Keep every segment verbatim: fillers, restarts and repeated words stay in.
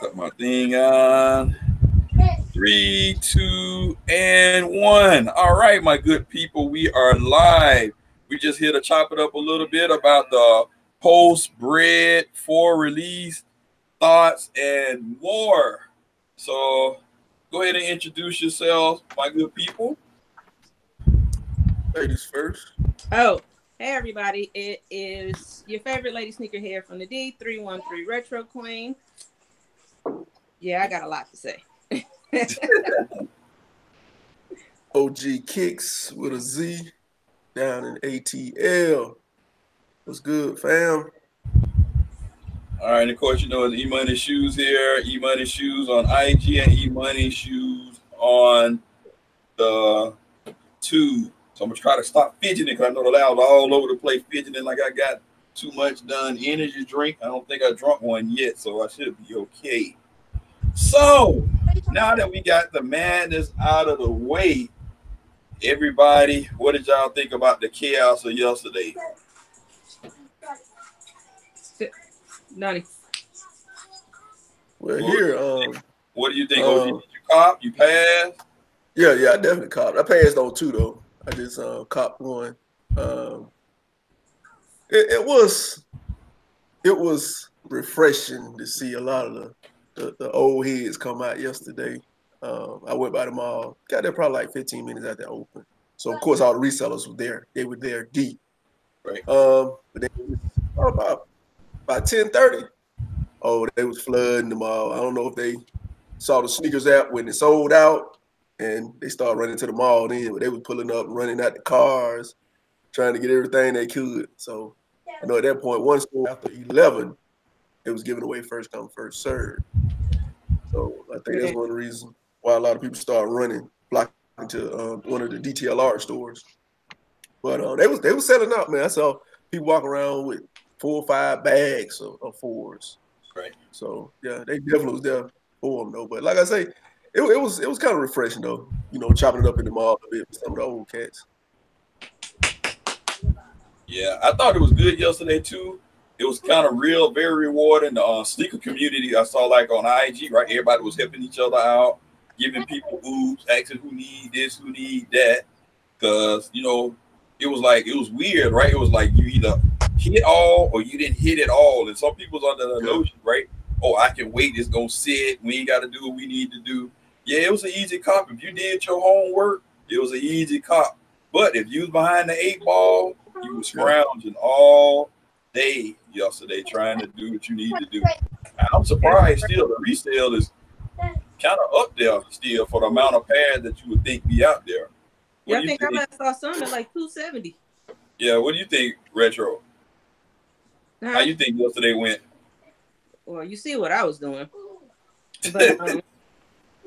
Put my thing on. Three, two, and one. All right, my good people, we are live. We just here to chop it up a little bit about the Post Bread four release, thoughts, and more. So go ahead and introduce yourselves, my good people. Ladies first. Oh, hey, everybody. It is your favorite lady sneakerhead from the D, three one three Retro Queen. Yeah, I got a lot to say. O G kicks with a Z down in A T L. What's good, fam? All right, of course, you know it's Emoneyshoes here. Emoneyshoes on I G and Emoneyshoes on the tube. So I'm gonna try to stop fidgeting because I know the loud all over the place fidgeting like I got too much done energy drink. I don't think I drunk one yet, so I should be okay. So now that we got the madness out of the way, everybody, what did y'all think about the chaos of yesterday? Nutty. Well, what here, um, what do you think? Um, did you cop? You passed? Yeah, yeah, I definitely copped. I passed on two though. I just uh, copped one. Um, it, it was, it was refreshing to see a lot of the. The, the old heads come out yesterday. Um, I went by the mall. Got there probably like fifteen minutes after open. So, of course, all the resellers were there. They were there deep. Right. Um, but they, about by ten thirty, oh, they was flooding the mall. I don't know if they saw the Sneakers app when it sold out, and they started running to the mall then. But they were pulling up, running out the cars, trying to get everything they could. So, I know at that point, one store after eleven, it was giving away first come, first serve. So I think that's one of the reasons why a lot of people start running, blocking to uh, one of the D T L R stores. But uh, they was they was selling out, man. I saw people walking around with four or five bags of, of fours. Right. So yeah, they definitely was there for them though. But like I say, it, it was it was kind of refreshing though. You know, chopping it up in the mall a bit with some of the old cats. Yeah, I thought it was good yesterday too. It was kind of real, very rewarding. The uh, sneaker community I saw like on I G, right? Everybody was helping each other out, giving people boobs, asking who need this, who need that. Because, you know, it was like, it was weird, right? It was like you either hit all or you didn't hit at all. And some people's under the notion, right? Oh, I can wait. It's going to sit. We ain't got to do what we need to do. Yeah, it was an easy cop. If you did your homework, it was an easy cop. But if you was behind the eight ball, you was scrounging all day yesterday trying to do what you need to do. I'm surprised still the resale is kind of up there still for the amount of pads that you would think be out there. What yeah, I think, think I might saw some at like two seventy. Yeah, what do you think, Retro? Uh-huh. How you think yesterday went? Well, you see what I was doing. But um,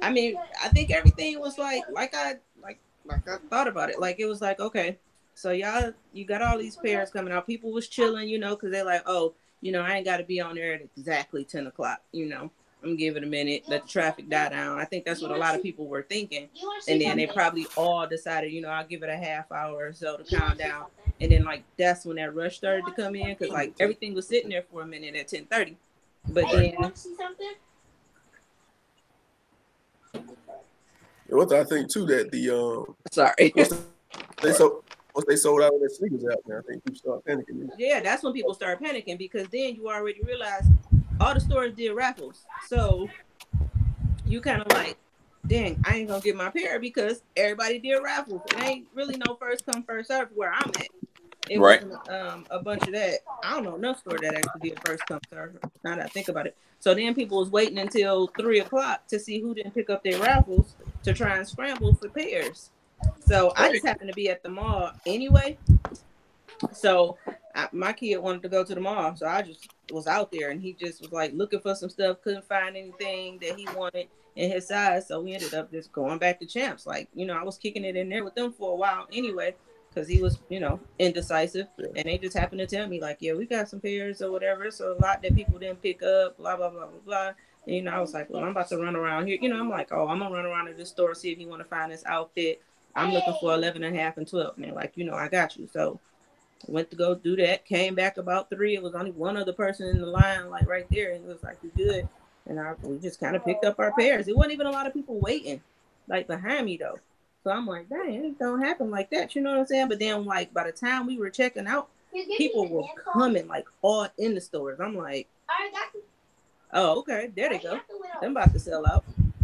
I mean, I think everything was like like I like like I thought about it. Like it was like, okay. So y'all, you got all these pairs coming out. People was chilling, you know, because they're like, oh, you know, I ain't got to be on there at exactly ten o'clock. You know, I'm giving a minute, let the traffic die down. I think that's what a lot of people were thinking. And then they probably all decided, you know, I'll give it a half hour or so to calm down. And then, like, that's when that rush started to come in because, like, everything was sitting there for a minute at ten thirty. But then... What I think, too, that the... Um... Sorry. They so... Once they sold out of their sneakers out there, I think people start panicking. Yeah, that's when people start panicking because then you already realize all the stores did raffles. So you kind of like, dang, I ain't going to get my pair because everybody did raffles. It ain't really no first come, first serve where I'm at. It right. was um, a bunch of that. I don't know, no store that actually did first come, serve. Now that I think about it. So then people was waiting until three o'clock to see who didn't pick up their raffles to try and scramble for pairs. So I just happened to be at the mall anyway. So I, my kid wanted to go to the mall. So I just was out there and he just was like looking for some stuff. Couldn't find anything that he wanted in his size. So we ended up just going back to Champs. Like, you know, I was kicking it in there with them for a while anyway. Because he was, you know, indecisive. Yeah. And they just happened to tell me like, yeah, we got some pairs or whatever. So a lot that people didn't pick up, blah, blah, blah, blah, blah. And, you know, I was like, well, I'm about to run around here. You know, I'm like, oh, I'm going to run around to this store, see if you want to find this outfit. I'm looking for eleven and a half and twelve. And they're like, you know, I got you. So went to go do that. Came back about three. It was only one other person in the line, like right there. And it was like, you good. and I, we just kind of picked up our pairs. It wasn't even a lot of people waiting, like behind me though. So I'm like, dang, it don't happen like that. You know what I'm saying? But then like by the time we were checking out, people were coming like all in the stores. I'm like, oh, okay, there they go. I'm about to sell out.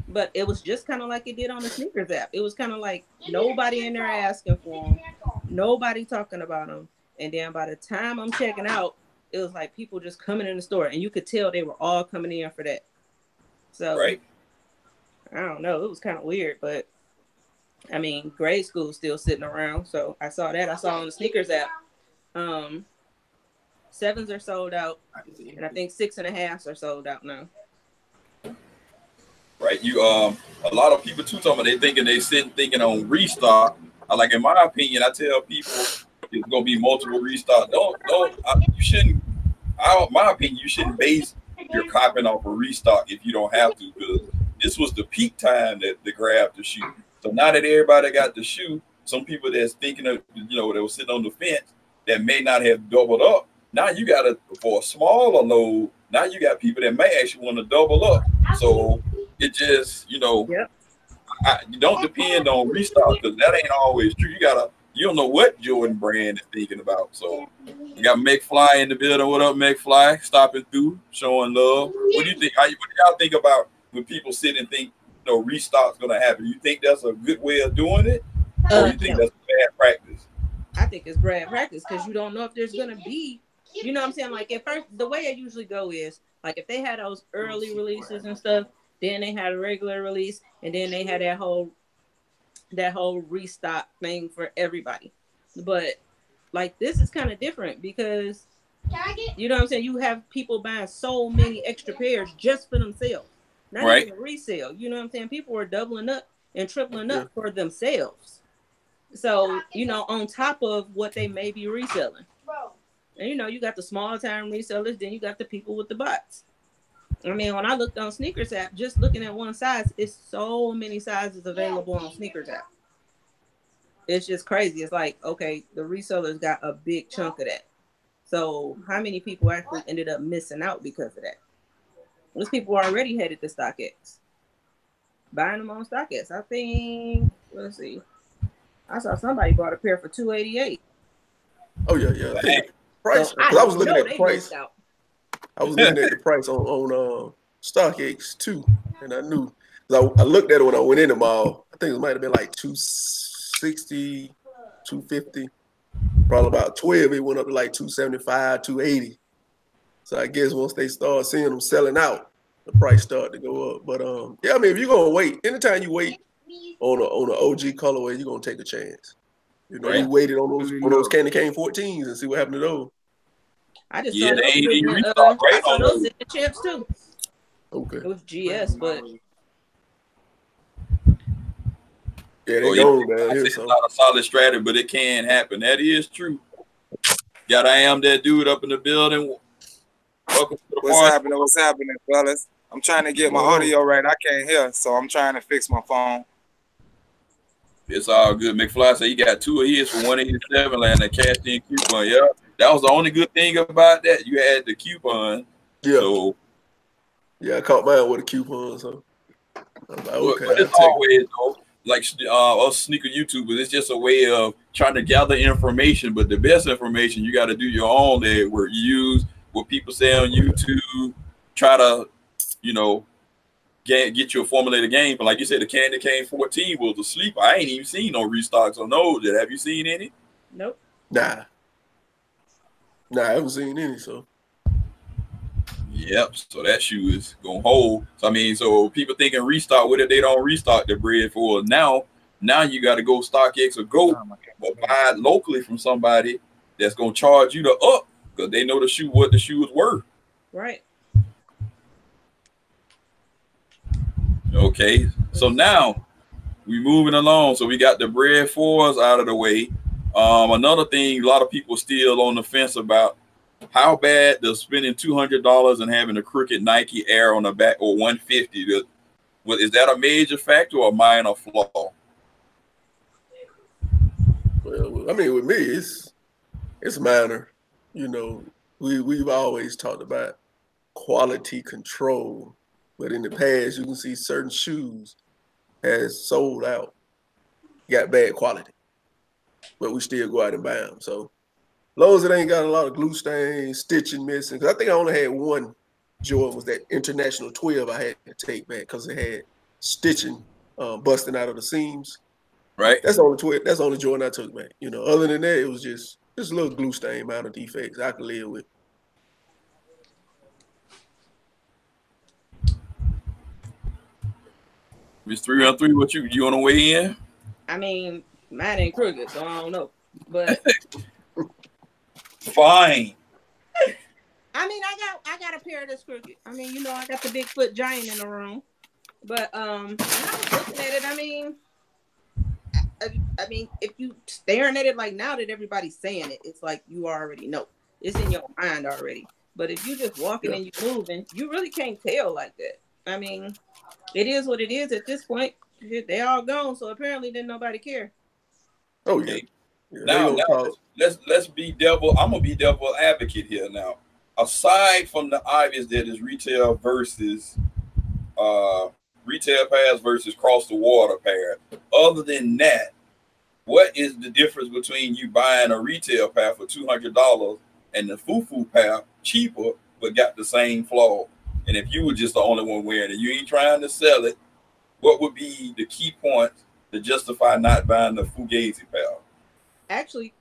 But it was just kind of like it did on the Sneakers app. It was kind of like nobody in there asking for them, nobody talking about them. And then by the time I'm checking out, it was like people just coming in the store, and you could tell they were all coming in for that. So right. I don't know. It was kind of weird, but I mean, grade school still sitting around. So I saw that. I saw on the Sneakers app. Um, sevens are sold out, and I think six and a halves are sold out now. Right. You um, a lot of people too talking about they thinking they sitting thinking on restock. Like in my opinion, I tell people it's gonna be multiple restock. Don't don't I, you shouldn't. I, my opinion, you shouldn't base your copping off a restock if you don't have to. Because this was the peak time that they grabbed the shoe. So now that everybody got the shoe, some people that's thinking of, you know, that was sitting on the fence that may not have doubled up. Now you got to, for a smaller load, now you got people that may actually want to double up. So it just, you know, yep. I, you don't depend on restock because that ain't always true. You gotta, you don't know what Jordan Brand is thinking about. So you got McFly in the building. What up, McFly? Stopping through, showing love. What do you think? How you, what do y'all think about when people sit and think, you know, restock's gonna happen? You think that's a good way of doing it, or uh, you think no. that's bad practice? I think it's bad practice because you don't know if there's gonna be, you know what I'm saying? Like at first, the way I usually go is like if they had those early releases and stuff, then they had a regular release, and then they had that whole that whole restock thing for everybody. But like this is kind of different because you know what I'm saying, you have people buying so many extra pairs just for themselves, not right. even resale. You know what I'm saying? People were doubling up and tripling up for themselves. So, you know, on top of what they may be reselling. And, you know, you got the small time resellers, then you got the people with the bots. I mean, when I looked on Sneakers app, just looking at one size, it's so many sizes available on Sneakers app. It's just crazy. It's like, okay, the resellers got a big chunk of that. So how many people actually ended up missing out because of that? Those people are already headed to StockX, buying them on StockX. I think, let's see. I saw somebody bought a pair for two eighty-eight. Oh yeah, yeah. Hey, price. So I, I was looking at the price. I was looking at the price on on uh, StockX too, and I knew. I, I looked at it when I went in the mall. I think it might have been like two sixty, two fifty. Probably about twelve. It went up to like two seventy-five, two eighty. So I guess once they start seeing them selling out, the price started to go up. But um, yeah, I mean, if you're gonna wait, anytime you wait on a on an O G colorway, you're gonna take a chance. You know, right. you waited on those on those candy cane fourteens and see what happened to those. I just yeah, saw those in, uh, I saw those in the Champs too. Okay. It was G S, but yeah, they oh, go, yeah. Man. It's not a solid strategy, but it can happen. That is true. God, I am that dude up in the building. Welcome to the What's party. happening? What's happening, fellas? I'm trying to get my audio right. I can't hear, so I'm trying to fix my phone. It's all good. McFly said he got two of his for one eighty-seven and a cashed in coupon. Yeah, that was the only good thing about that. You had the coupon. Yeah. So. Yeah, I caught mine with a coupon. So. I was like, okay, but it's always it. though, like uh, us sneaker YouTubers, it's just a way of trying to gather information. But the best information, you got to do your own there, where you use what people say on YouTube. Try to, you know, get, get you a formulated game. But like you said, the candy cane fourteen was asleep. I ain't even seen no restocks on those. Have you seen any? Nope. Nah. Nah, I haven't seen any. So. Yep. So that shoe is gonna hold. So I mean, so people thinking restock. What if they don't restock the bread for now? Now you got to go StockX or go oh or buy it locally from somebody that's gonna charge you the up because they know the shoe what the shoe is worth. Right. Okay, so now we're moving along. So we got the bread fours out of the way. Um, another thing, a lot of people still on the fence about how bad does spending two hundred dollars and having a crooked Nike Air on the back or one fifty. Well, is that a major factor or a minor flaw? Well, I mean, with me, it's it's minor. You know, we we've always talked about quality control But in the past, you can see certain shoes has sold out, got bad quality, but we still go out and buy them. So as long as it ain't got a lot of glue stains, stitching missing, because I think I only had one Jordan, was that International twelve I had to take back because it had stitching uh, busting out of the seams. Right. That's the only twelve. That's the only Jordan I took back. You know, other than that, it was just just a little glue stain, minor defects I could live with. It's three on three. What you you want to weigh in? I mean, mine ain't crooked, so I don't know. But fine. I mean, I got I got a pair that's crooked. I mean, you know, I got the Bigfoot giant in the room. But um, when I was looking at it, I mean, I, I mean, if you staring at it like now that everybody's saying it, it's like you already know. It's in your mind already. But if you just walking yeah. and you moving, you really can't tell like that. I mean, it is what it is at this point. They all gone, so apparently didn't nobody care. Oh yeah. yeah now, now let's let's be devil. I'm gonna be devil advocate here now. Aside from the obvious, that is retail versus uh, retail pass versus cross the water pass. Other than that, what is the difference between you buying a retail pass for two hundred dollars and the foo-foo pass cheaper but got the same flaw? And if you were just the only one wearing it, you ain't trying to sell it, what would be the key point to justify not buying the Fugazi pair? Actually,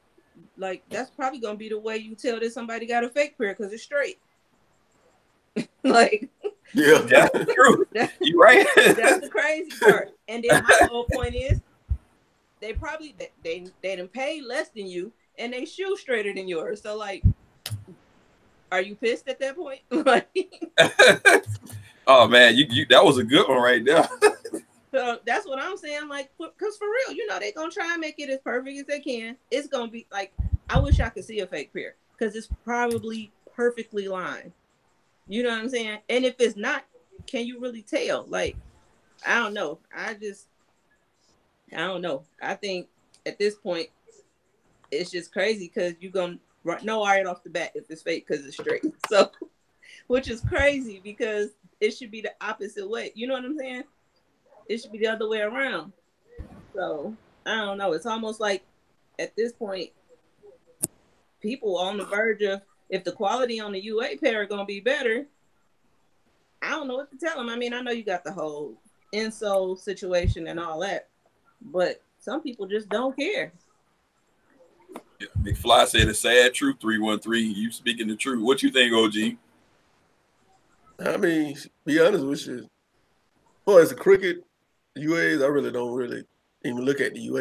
like, that's probably going to be the way you tell that somebody got a fake pair, because it's straight. Like, yeah, that's true. That's, you right. That's the crazy part. And then my whole point is, they probably, they, they, they done paid less than you, and they shoe straighter than yours. So, like, are you pissed at that point? Oh man, you, you that was a good one right there. So that's what I'm saying. Like, because for real, you know, they're gonna try and make it as perfect as they can. It's gonna be like, I wish I could see a fake pair, because it's probably perfectly lined. You know what I'm saying? And if it's not, can you really tell? Like, I don't know. I just, I don't know. I think at this point, it's just crazy, because you're gonna know right off the bat if it's fake, because it's straight. So, which is crazy, because it should be the opposite way. You know what I'm saying? It should be the other way around. So, I don't know. It's almost like, at this point, people on the verge of, if the quality on the U A pair are going to be better, I don't know what to tell them. I mean, I know you got the whole insole situation and all that, but some people just don't care. Yeah, McFly said a sad truth, three one three. You speaking the truth. What you think, O G? I mean, be honest with you. Well, as a cricket, U As, I really don't really even look at the U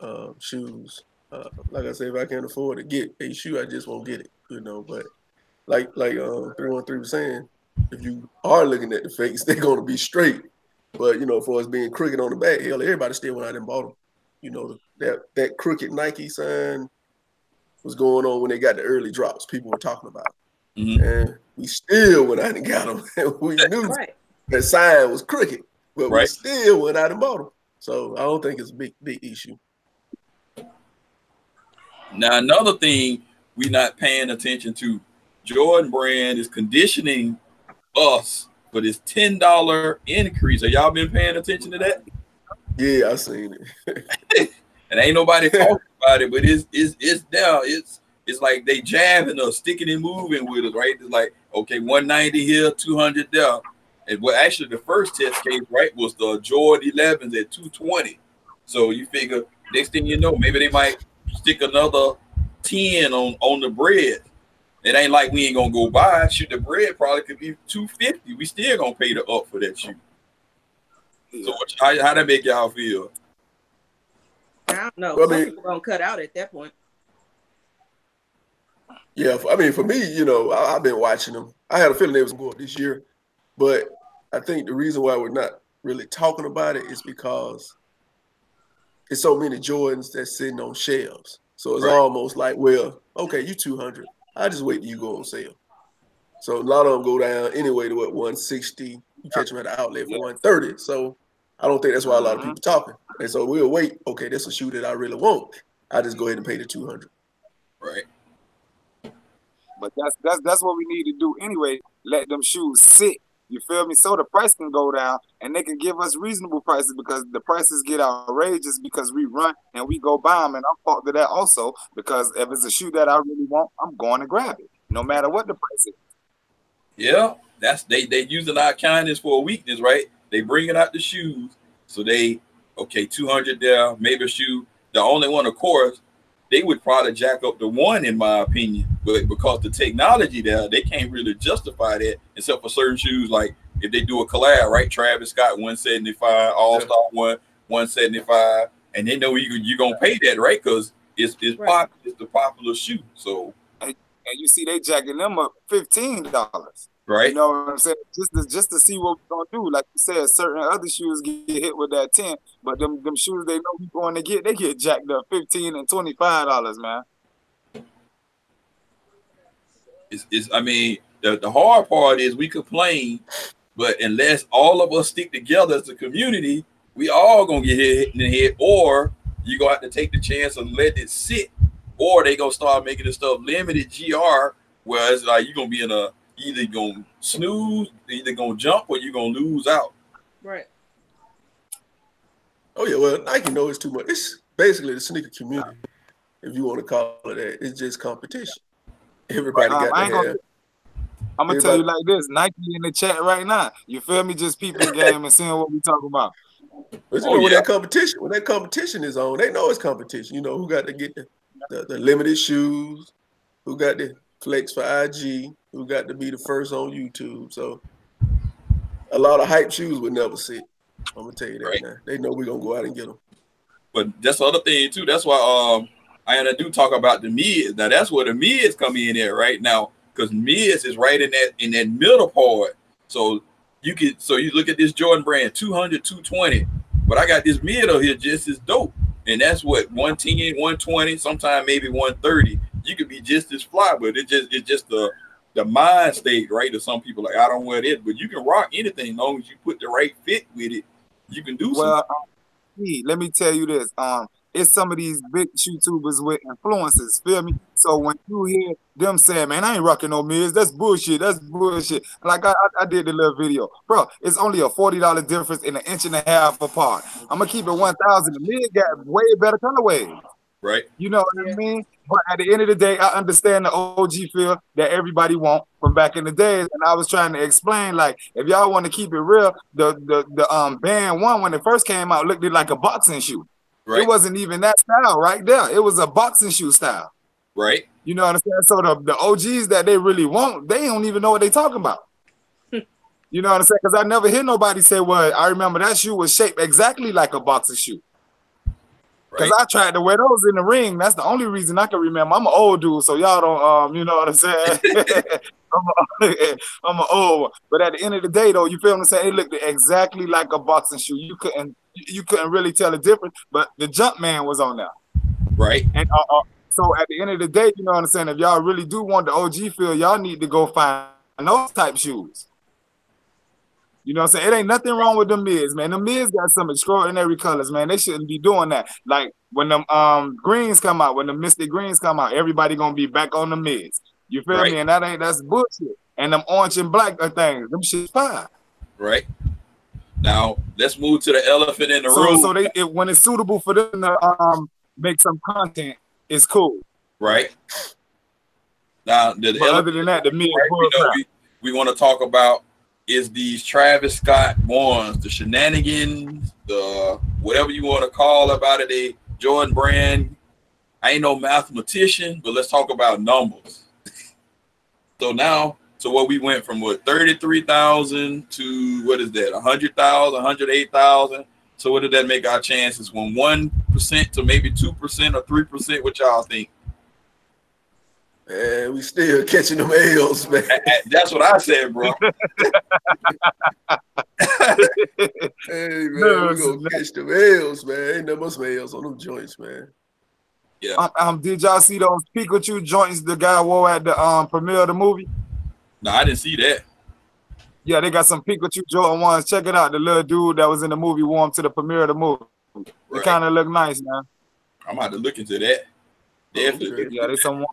A uh, shoes. Uh, like I said, if I can't afford to get a shoe, I just won't get it, you know. But like like um, three one three was saying, if you are looking at the fakes, they're going to be straight. But, you know, for us being cricket on the back, hell, everybody still went out and bought them. You know, that, that cricket Nike sign was going on when they got the early drops people were talking about. Mm-hmm. And we still went out and got them. And we knew right. that sign was crooked, but right. we still went out and bought them. So I don't think it's a big, big issue. Now, another thing we're not paying attention to, Jordan Brand is conditioning us for this ten dollar increase. Have y'all been paying attention to that? Yeah, I seen it. And ain't nobody talking about it, but it's it's it's now it's It's like they jabbing us, sticking and moving with us, right? It's like, okay, one ninety here, two hundred there. And well, actually, the first test case, right, was the Jordan elevens at two twenty. So you figure, next thing you know, maybe they might stick another ten on, on the bread. It ain't like we ain't going to go buy. Shoot, the bread probably could be two fifty. We still going to pay the up for that shoe. So how, how that make y'all feel? I don't know. Well, some people going to cut out at that point. Yeah, I mean, for me, you know, I, I've been watching them. I had a feeling they was going this year, but I think the reason why we're not really talking about it is because it's so many Jordans that's sitting on shelves. So it's right. almost like, well, okay, you two hundred. I just wait till you go on sale. So a lot of them go down anyway to what, one sixty. You catch them at the outlet for one thirty. So I don't think that's why a lot of people talking. And so we'll wait. Okay, that's a shoe that I really want. I just go ahead and pay the two hundred. Right. But that's that's that's what we need to do anyway. Let them shoes sit. You feel me? So the price can go down, and they can give us reasonable prices because the prices get outrageous because we run and we go buy them. And I'm fault to that also because if it's a shoe that I really want, I'm going to grab it no matter what the price is. Yeah, that's they they using our kindness for a weakness, right? They bringing out the shoes, so they okay two hundred there, maybe a shoe. The only one, of course, they would probably jack up the one, in my opinion, but because the technology there, they can't really justify that except for certain shoes. Like if they do a collab, right? Travis Scott one seventy-five, All Star yeah. one one seventy-five, and they know you you gonna pay that, right? Because it's it's right. pop it's the popular shoe. So and, and you see they jacking them up fifteen dollars, right? You know what I'm saying? Just to, just to see what we're gonna do. Like you said, certain other shoes get hit with that ten, but them them shoes they know we're going to get, they get jacked up fifteen and twenty five dollars, man. It's, it's, I mean, the, the hard part is we complain, but unless all of us stick together as a community, we all going to get hit in the head, or you're going to have to take the chance and let it sit, or they going to start making this stuff limited G R, where it's like you're going to be in a, either going to snooze, either going to jump, or you're going to lose out. Right. Oh, yeah, well, Nike knows too much. It's basically the sneaker community, if you want to call it that. It's just competition. Everybody got um, I ain't gonna, I'm gonna Everybody. tell you like this. Nike in the chat right now. You feel me? Just peeping the game and seeing what we talking about. But you oh, know, yeah. when that competition, when that competition is on, they know it's competition. You know who got to get the, the, the limited shoes, who got the flex for I G, who got to be the first on YouTube. So a lot of hype shoes would never sit. I'm gonna tell you that. Right. Now. They know we're gonna go out and get them. But that's the other thing too. That's why um. And I do talk about the mids. Now that's where the mids come in there right now, because mids is right in that in that middle part. So you could so you look at this Jordan Brand two hundred, two twenty, but I got this mid over here just as dope, and that's what one ten, one twenty, sometimes maybe one thirty. You could be just as fly, but it just it's just the the mind state, right? To some people, like I don't wear this, but you can rock anything as long as you put the right fit with it. You can do well. Something. Let me tell you this. Um. It's some of these big YouTubers with influences, feel me? So when you hear them saying, man, I ain't rocking no mids, that's bullshit, that's bullshit. Like I, I did the little video. Bro, it's only a forty dollar difference in an inch and a half apart. I'm going to keep it one thousand. The mid got way better colorway. Right. You know what I mean? But at the end of the day, I understand the O G feel that everybody want from back in the days. And I was trying to explain, like, if y'all want to keep it real, the, the, the um band one, when it first came out, looked like a boxing shoe. Right. It wasn't even that style right there. It was a boxing shoe style. Right. You know what I'm saying? So the, the O Gs that they really want, they don't even know what they talking about. You know what I'm saying? Because I never hear nobody say, well, I remember that shoe was shaped exactly like a boxing shoe. Because right. I tried to wear those in the ring. That's the only reason I can remember. I'm an old dude, so y'all don't, um, you know what I'm saying? I'm, a, I'm an old one. But at the end of the day, though, you feel what I'm saying? It looked exactly like a boxing shoe. You couldn't You couldn't really tell the difference, but the jump man was on there, right? And uh, uh, so at the end of the day, you know what I'm saying? If y'all really do want the O G feel, y'all need to go find those type shoes. You know what I'm saying? It ain't nothing wrong with the mids, man. The mids got some extraordinary colors, man. They shouldn't be doing that. Like when them um greens come out, when the mystic greens come out, everybody gonna be back on the mids. You feel right. me? And that ain't that's bullshit. And them orange and black things, them shit's fine, right? Now let's move to the elephant in the so, room. So they, it, when it's suitable for them to um, make some content, it's cool, right? Now, the but other than that, the mid right, you know, we, we want to talk about is these Travis Scott ones, the shenanigans, the whatever you want to call about it. They Jordan Brand. I ain't no mathematician, but let's talk about numbers. So now. So what we went from what thirty-three thousand to what is that? one hundred thousand, one hundred eight thousand. So what did that make our chances from one percent to maybe two percent or three percent? What y'all think? Man, we still catching them L's, man. That's what I said, bro. Hey, man, no, we gonna catch them L's, man. Ain't no much L's on them joints, man. Yeah. Um, um, did y'all see those Pikachu joints the guy wore at the um, premiere of the movie? No, I didn't see that. Yeah, they got some Pikachu Jordan ones. Check it out. The little dude that was in the movie wore them to the premiere of the movie. It right. kind of looked nice, man. I'm about to look into that. Definitely. Yeah, there's someone.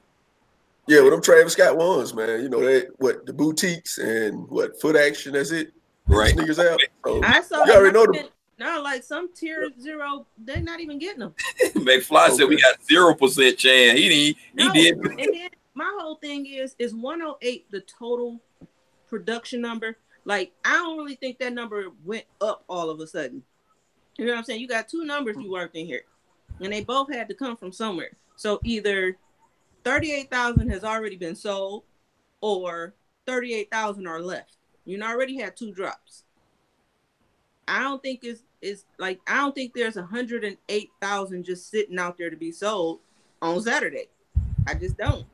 Yeah, with them Travis Scott ones, man. You know that what the boutiques and what Foot Action. That's it. Right. Sneakers App. So, I saw. You already know them. Now, like some tier zero, they're not even getting them. McFly okay. said we got zero percent chance. He he, no, he did. And then my whole thing is is one oh eight the total production number. Like I don't really think that number went up all of a sudden. You know what I'm saying? You got two numbers you worked in here, and they both had to come from somewhere. So either thirty-eight thousand has already been sold, or thirty-eight thousand are left. You already had two drops. I don't think it's is like I don't think there's one hundred eight thousand just sitting out there to be sold on Saturday. I just don't.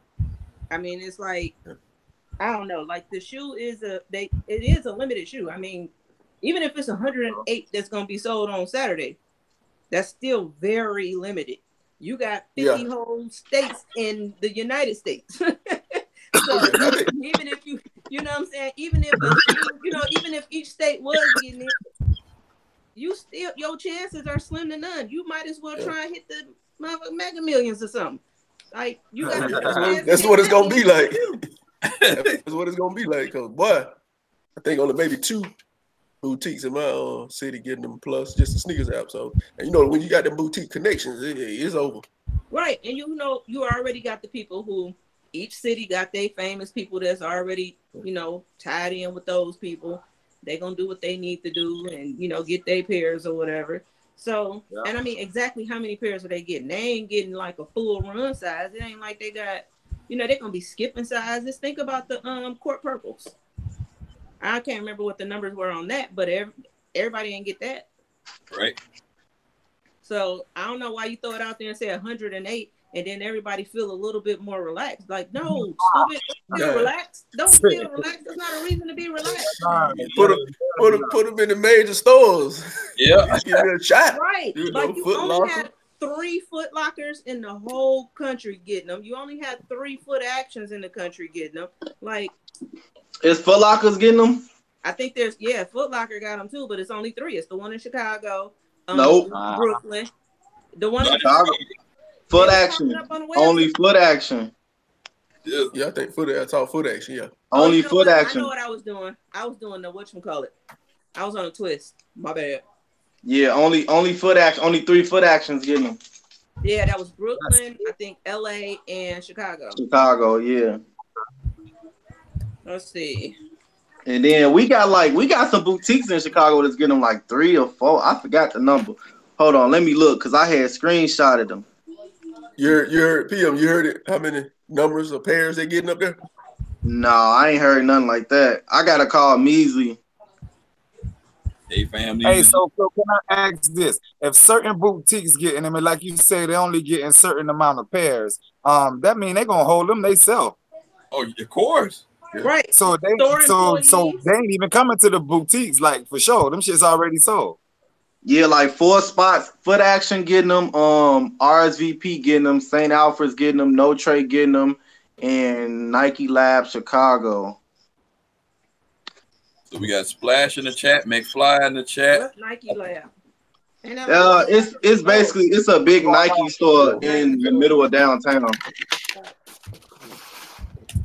I mean, it's like I don't know. Like the shoe is a they it is a limited shoe. I mean, even if it's one hundred eight that's going to be sold on Saturday, that's still very limited. You got fifty yeah. whole states in the United States. So even if you you know what I'm saying, even if you know even if each state was getting it, you still, your chances are slim to none. You might as well try and hit the Mega Millions or something. Like you got that's what it's gonna be like. That's what it's gonna be like. Cause boy, I think only maybe two boutiques in my uh, city getting them plus just the Sneakers App. So and you know when you got them boutique connections, it, it's over. Right, and you know you already got the people who each city got their famous people that's already you know tied in with those people. They're going to do what they need to do and, you know, get their pairs or whatever. So, yeah. and I mean, exactly how many pairs are they getting? They ain't getting like a full run size. It ain't like they got, you know, they're going to be skipping sizes. Think about the um court purples. I can't remember what the numbers were on that, but every, everybody ain't get that. Right. So, I don't know why you throw it out there and say one hundred eight and then everybody feel a little bit more relaxed. Like, no, stupid, don't feel yeah. relaxed. Don't feel relaxed. That's not a reason to be relaxed. Put them, put them, put them in the major stores. Yeah. Give it a shot. Right. You like know, you Foot only Locker. Had three Foot Lockers in the whole country getting them. You only had three Foot Actions in the country getting them. Like. Is Foot Lockers getting them? I think there's, yeah, Foot Locker got them too, but it's only three. It's the one in Chicago. Um, nope. Brooklyn. The one in Chicago. Foot Action, only Foot Action. Yeah, yeah, I think Foot. I saw Foot Action. Yeah, only oh, you know Foot what? Action. I know what I was doing. I was doing the whatchamacallit. I was on a twist. My bad. Yeah, only only Foot Action. Only three Foot Actions getting them. Yeah, that was Brooklyn, I think, L A, and Chicago. Chicago, yeah. Let's see. And then we got like we got some boutiques in Chicago that's getting them like three or four. I forgot the number. Hold on, let me look because I had screenshotted them. You heard, you heard, P M, you heard it? How many numbers of pairs they getting up there? No, I ain't heard nothing like that. I got to call Measley. Hey, family. Hey, so, so can I ask this? If certain boutiques getting them, and like you say, they only getting certain amount of pairs, um, that mean they going to hold them themselves. Oh, of course. Right. So they, so, so they ain't even coming to the boutiques, like, for sure. Them shit's already sold. Yeah, like four spots, Foot Action getting them, um, R S V P getting them, Saint Alfred's getting them, No Trade getting them, and Nike Lab Chicago. So we got Splash in the chat, McFly in the chat. What's Nike Lab? Uh, it's it's basically it's a big Nike store in the middle of downtown.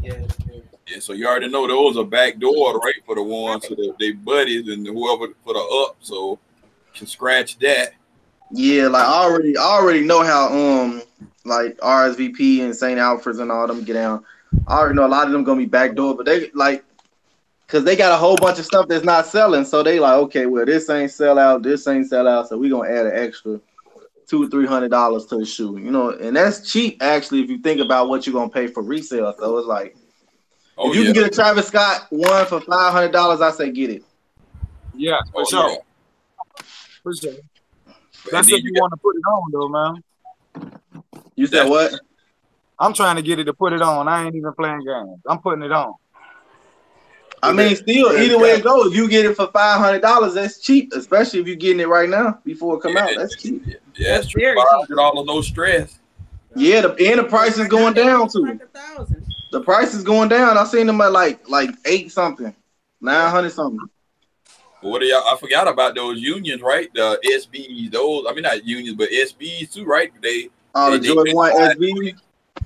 Yeah. Yeah, so you already know those are backdoor, right, for the ones for the, they buddies and whoever for the up, so. Can scratch that. Yeah, like I already, I already know how um like R S V P and Saint Alfred's and all them get down. I already know a lot of them gonna be backdoor, but they like because they got a whole bunch of stuff that's not selling, so they like okay, well this ain't sell out, this ain't sell out, so we gonna add an extra two, three hundred dollars to the shoe, you know, and that's cheap actually if you think about what you're gonna pay for resale. So it's like oh, if you yeah. can get a Travis Scott one for five hundred dollars, I say get it. Yeah, for oh, sure. Yeah. For sure. That's if you want to put it on, though, man. You said what? I'm trying to get it to put it on. I ain't even playing games. I'm putting it on. I mean, still, either way it goes, you get it for five hundred dollars. That's cheap, especially if you're getting it right now before it come out. That's cheap. Yeah, that's true. five hundred dollars, no stress. Yeah, the, and the price is going down, too. The price is going down. I seen them at like, like eight something, nine hundred something. What are y'all? I forgot about those unions, right? The S Bs, those. I mean, not unions, but S Bs too, right? They. Oh, uh, Jordan One S B.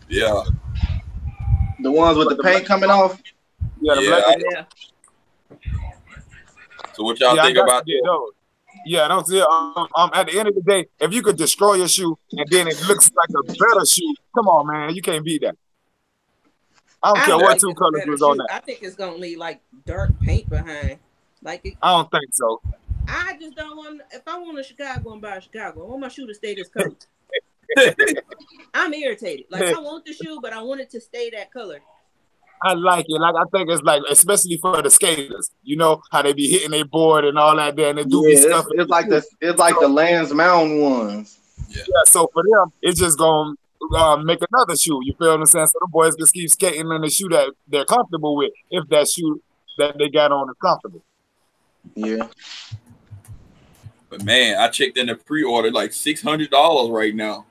Yeah. The ones with the paint coming off. Yeah. The yeah. Black so what y'all yeah, think about that? Yeah, don't see. Um, um, at the end of the day, if you could destroy your shoe and then it looks like a better shoe, come on, man, you can't beat that. I don't I care what two colors was on that. I think it's gonna leave like dark paint behind. Like it, I don't think so. I just don't want. If I want a Chicago and buy a Chicago, I want my shoe to stay this color. I'm irritated. Like I want the shoe, but I want it to stay that color. I like it. Like I think it's like, especially for the skaters, you know how they be hitting their board and all that there, and they do yeah, stuff. It's, it's like the it's like so, the Lance Mountain ones. Yeah. yeah. So for them, it's just gonna uh, make another shoe. You feel what I'm saying? So the boys just keep skating in the shoe that they're comfortable with, if that shoe that they got on is comfortable. Yeah. But man, I checked in the pre-order, like six hundred dollars right now.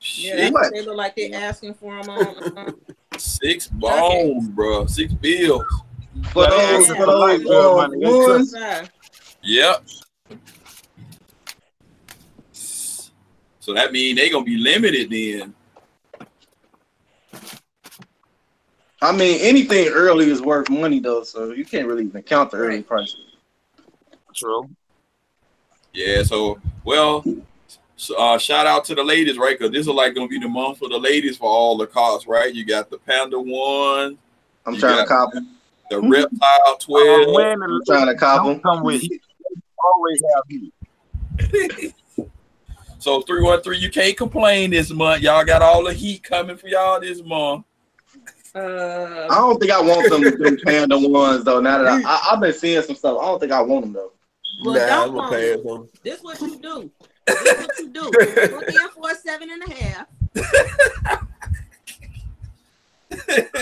Yeah, shit. They look like they're asking for them on. Six bones, okay. bro. Six bills. For those, for those, those ones. Yep. So that means they're going to be limited then. I mean, anything early is worth money, though, so you can't really even count the early prices. True. Yeah, so, well... So, uh, shout out to the ladies, right? Because this is like going to be the month for the ladies for all the costs, right? You got the Panda one. I'm trying to cop them. The Reptile twelve. I'm, I'm trying to cop them. Come with you. Always have you. So three one three, you can't complain this month. Y'all got all the heat coming for y'all this month. Uh, I don't think I want them to do Panda ones, though. Now that I, I, I've been seeing some stuff, I don't think I want them, though. Well, nah, I'm going to pay them. This is what you do. That's what you do. Look in for a seven and a half. There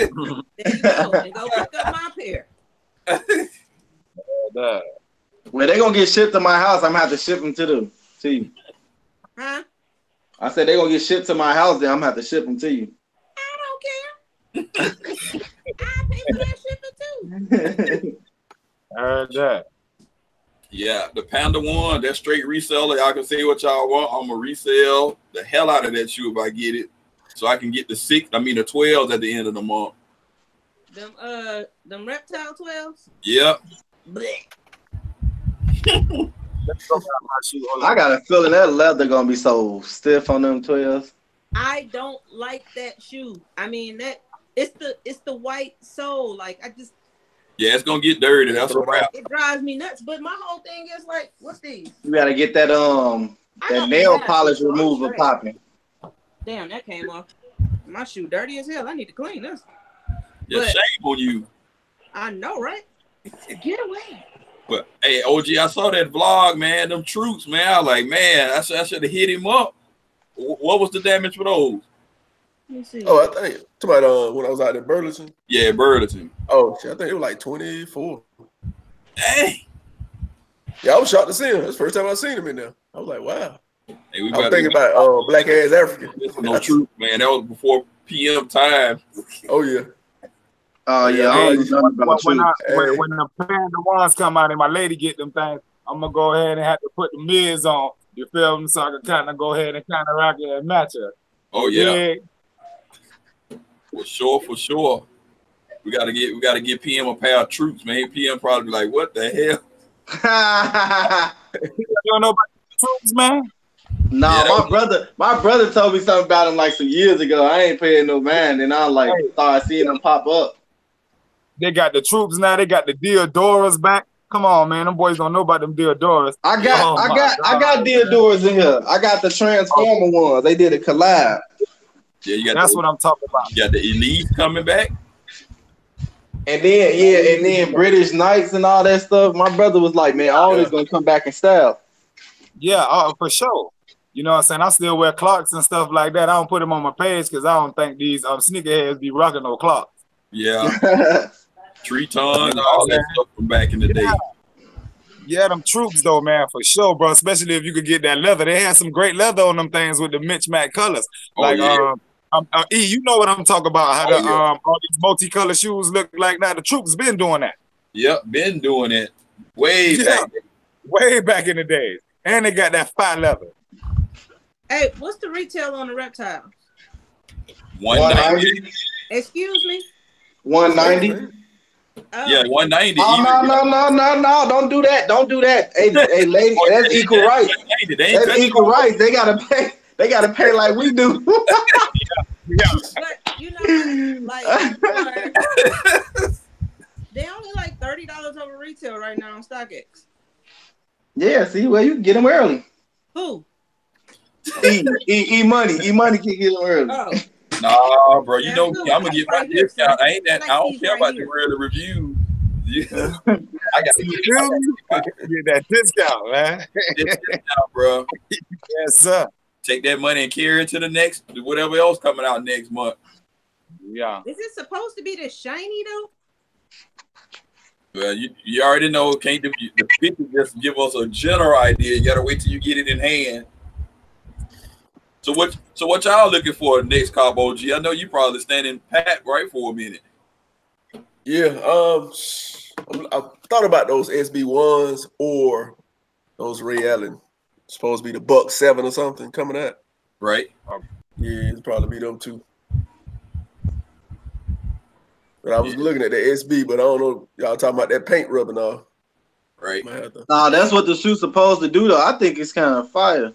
you go. And go pick up my pair. Well, they're gonna get shipped to my house. I'm gonna have to ship them to them to you. Huh? I said they're gonna get shipped to my house, then I'm gonna have to ship them to you. I don't care. I pay for that shipping too. I heard that. Yeah, the Panda one, that straight reseller. Y'all can say what y'all want. I'm gonna resell the hell out of that shoe if I get it, so I can get the six. I mean the twelves at the end of the month. Them uh, them reptile twelves. Yep. I got a feeling that leather gonna be so stiff on them twelves. I don't like that shoe. I mean that it's the it's the white sole. Like I just. Yeah, it's gonna get dirty. That's a wrap. It drives me nuts. But my whole thing is like, what's these? You gotta get that um that nail polish remover popping. Damn, that came off. My shoe dirty as hell. I need to clean this. Yeah, shame on you. I know, right? Get away. But hey, O G, I saw that vlog, man. Them troops, man. I was like, man, I should I should have hit him up. What was the damage for those? Let me see. Oh, I think about uh when I was out in Burlington. Yeah, Burlington. Oh, shit, I think it was like twenty-four. Dang. Yeah, I was shocked to see him. That's the first time I seen him in there. I was like, wow. Hey, we I was thinking about uh, black ass African. This no truth, man. That was before P M time. Oh yeah. Oh uh, yeah. Hey, when, when, I, hey. when, when the Panda ones come out and my lady get them things, I'm gonna go ahead and have to put the mids on. You feel me? So I can kind of go ahead and kind of rock it and match it. Oh yeah. yeah. For sure, for sure. We gotta get we gotta get P M a pair of troops, man. P M probably be like, what the hell? You don't know about the troops, man? Nah, yeah, my was... brother, my brother told me something about them like some years ago. I ain't paying no mind, and I like started seeing them pop up. They got the troops now, they got the Deodoras back. Come on, man. Them boys don't know about them Deodoras. I got oh, I got God. I got Deodoras in here. I got the Transformer ones. They did a collab. Yeah, you got that's the, what I'm talking about. You got the Elite coming back. And then, yeah, and then British Knights and all that stuff. My brother was like, man, all this going to come back in style. Yeah, uh, for sure. You know what I'm saying? I still wear Clarks and stuff like that. I don't put them on my page because I don't think these um, sneakerheads be rocking no Clarks. Yeah. Tretons, all that stuff from back in the yeah. day. Yeah, them troops, though, man, for sure, bro. Especially if you could get that leather. They had some great leather on them things with the Mitch Mac colors. Oh, like, yeah. um, Um, uh, E, you know what I'm talking about? How the, oh, yeah. um, all these multicolored shoes look like now. The troops been doing that. Yep, been doing it way yeah. back, way back in the days. And they got that fine leather. Hey, what's the retail on the reptiles? One ninety. Excuse me. one ninety. Oh. Yeah, one ninety. Oh, no, no, no, no, no. Don't do that. Don't do that. Hey, hey lady, that's equal rights. That's equal rights. They gotta pay. They gotta pay like we do. Yeah. But you know, like, like they only like thirty dollars over retail right now on StockX. Yeah, see, well, you can get them early. Who? E, e, e money, e money can get them early. Oh. Nah, bro, you That's know I'm gonna get my discount. I ain't that. I don't care about the real review. Yeah. I got get that discount, man. Discount, bro. Yes, sir. Take that money and carry it to the next, whatever else coming out next month. Yeah. Is it supposed to be this shiny though? Well, you, you already know. Can't do, the picture just give us a general idea. You gotta wait till you get it in hand. So what? So what y'all looking for next, Cobb O G? I know you probably standing pat right for a minute. Yeah, um, I, I thought about those S B ones or those Ray Allen. It's supposed to be the Buck Seven or something coming up, right? Um, yeah, it's probably be them two. But I was yeah. looking at the S B, but I don't know. Y'all talking about that paint rubbing off, right? To... Nah, that's what the shoe's supposed to do, though. I think it's kind of fire.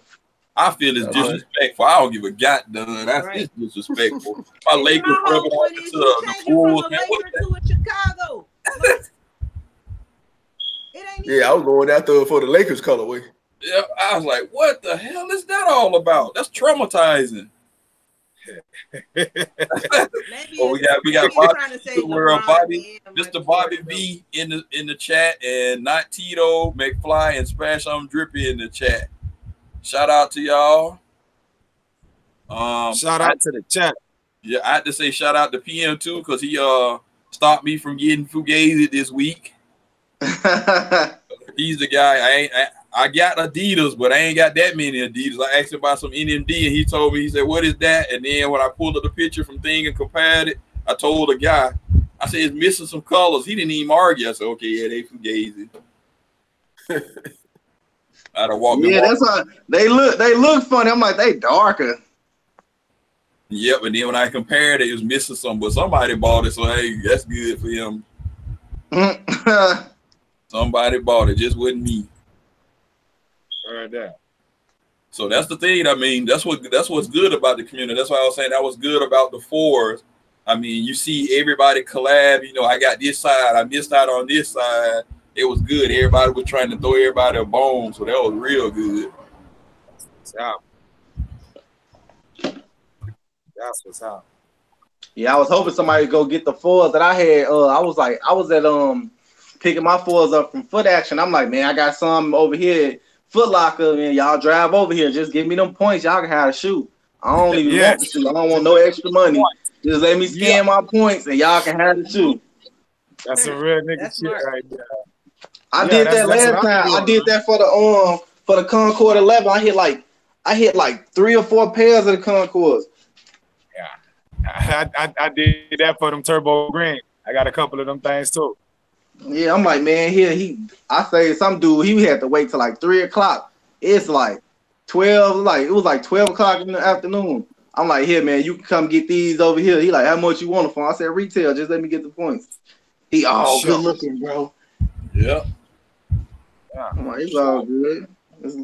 I feel it's disrespectful. I don't give a goddamn. That's right. Disrespectful. My Lakers rubbing off to the Bulls. Chicago. It ain't yeah, I was going after for the Lakers colorway. Yeah, I was like, what the hell is that all about? That's traumatizing. Oh, we got we got Bobby, Bobby Mister Bobby B in the in the chat, and not Tito McFly and Splash. I'm Drippy in the chat. Shout out to y'all. Um, shout out I, to the chat. Yeah, I had to say shout out to P M too, because he uh stopped me from getting Fugazi this week. He's the guy. I ain't. I, I got Adidas, but I ain't got that many Adidas. I asked him about some N M D, and he told me, he said, what is that? And then when I pulled up the picture from Thing and compared it, I told the guy, I said, it's missing some colors. He didn't even argue. I said, okay, yeah, they Fugazi. I don't walk. Yeah, that's how they look. They look funny. I'm like, they darker. Yep, and then when I compared it, it was missing some, but somebody bought it, so hey, that's good for him. Somebody bought it, just wasn't me. That. So that's the thing. I mean, that's what that's what's good about the community. That's why I was saying that was good about the fours. I mean, you see everybody collab. You know, I got this side, I missed out on this side. It was good. Everybody was trying to throw everybody a bone, so that was real good. That's what's up. That's what's up. Yeah, I was hoping somebody would go get the fours that I had. Uh, I was like, I was at um picking my fours up from Foot Action. I'm like, man, I got some over here. Foot Locker, and y'all drive over here. Just give me them points. Y'all can have a shoe. I don't even yes. want the shoe. I don't want no extra money. Just let me scan yeah. my points, and y'all can have the shoe. That's a real nigga that's shit smart. Right there. I yeah, did that last time. Doing, I did that for the um for the Concord eleven. I hit like I hit like three or four pairs of the Concords. Yeah, I, I I did that for them Turbo Green. I got a couple of them things too. Yeah, I'm like, man, here he. I say some dude he had to wait till like three o'clock. It's like twelve, like it was like twelve o'clock in the afternoon. I'm like, here, man, you can come get these over here. He like, how much you want them for? I said, retail. Just let me get the points. He all sure. good looking, bro. Yeah. I'm like, it's all good. It's...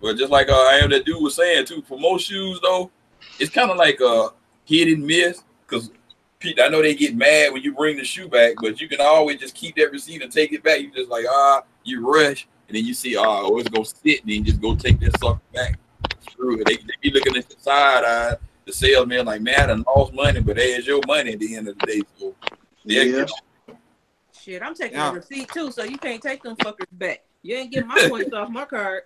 But just like uh, I am, that dude was saying too. For most shoes though, it's kind of like a hit and miss because. I know they get mad when you bring the shoe back, but you can always just keep that receipt and take it back. You just like, ah, you rush, and then you see, ah, oh, it's going to sit, and then you just go take that sucker back. Screw it. They, they be looking at the side eye, the salesman, like, man, I lost money, but hey, it's your money at the end of the day. So, yeah. Shit, I'm taking yeah. the receipt, too, so you can't take them fuckers back. You ain't getting my points off my card.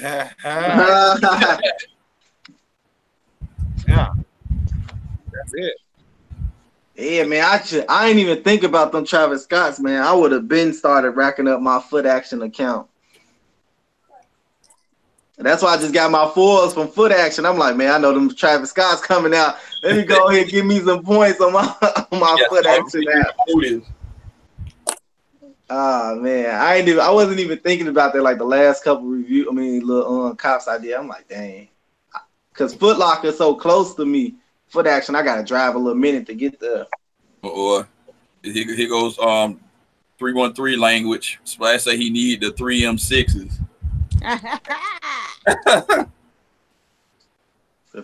Yeah. That's it. Yeah, man, I should, I ain't even think about them Travis Scotts, man. I would have been started racking up my Foot Action account. That's why I just got my fours from Foot Action. I'm like, man, I know them Travis Scotts coming out. Let me go ahead and give me some points on my on my yeah, Foot Action app. Ah, man, I ain't even, I wasn't even thinking about that like the last couple review. I mean, little um, cops idea. I'm like, dang, because Foot Locker is so close to me. Foot Action, I gotta drive a little minute to get there. Or here, here goes um three one three language. Splash say he need the three M sixes. The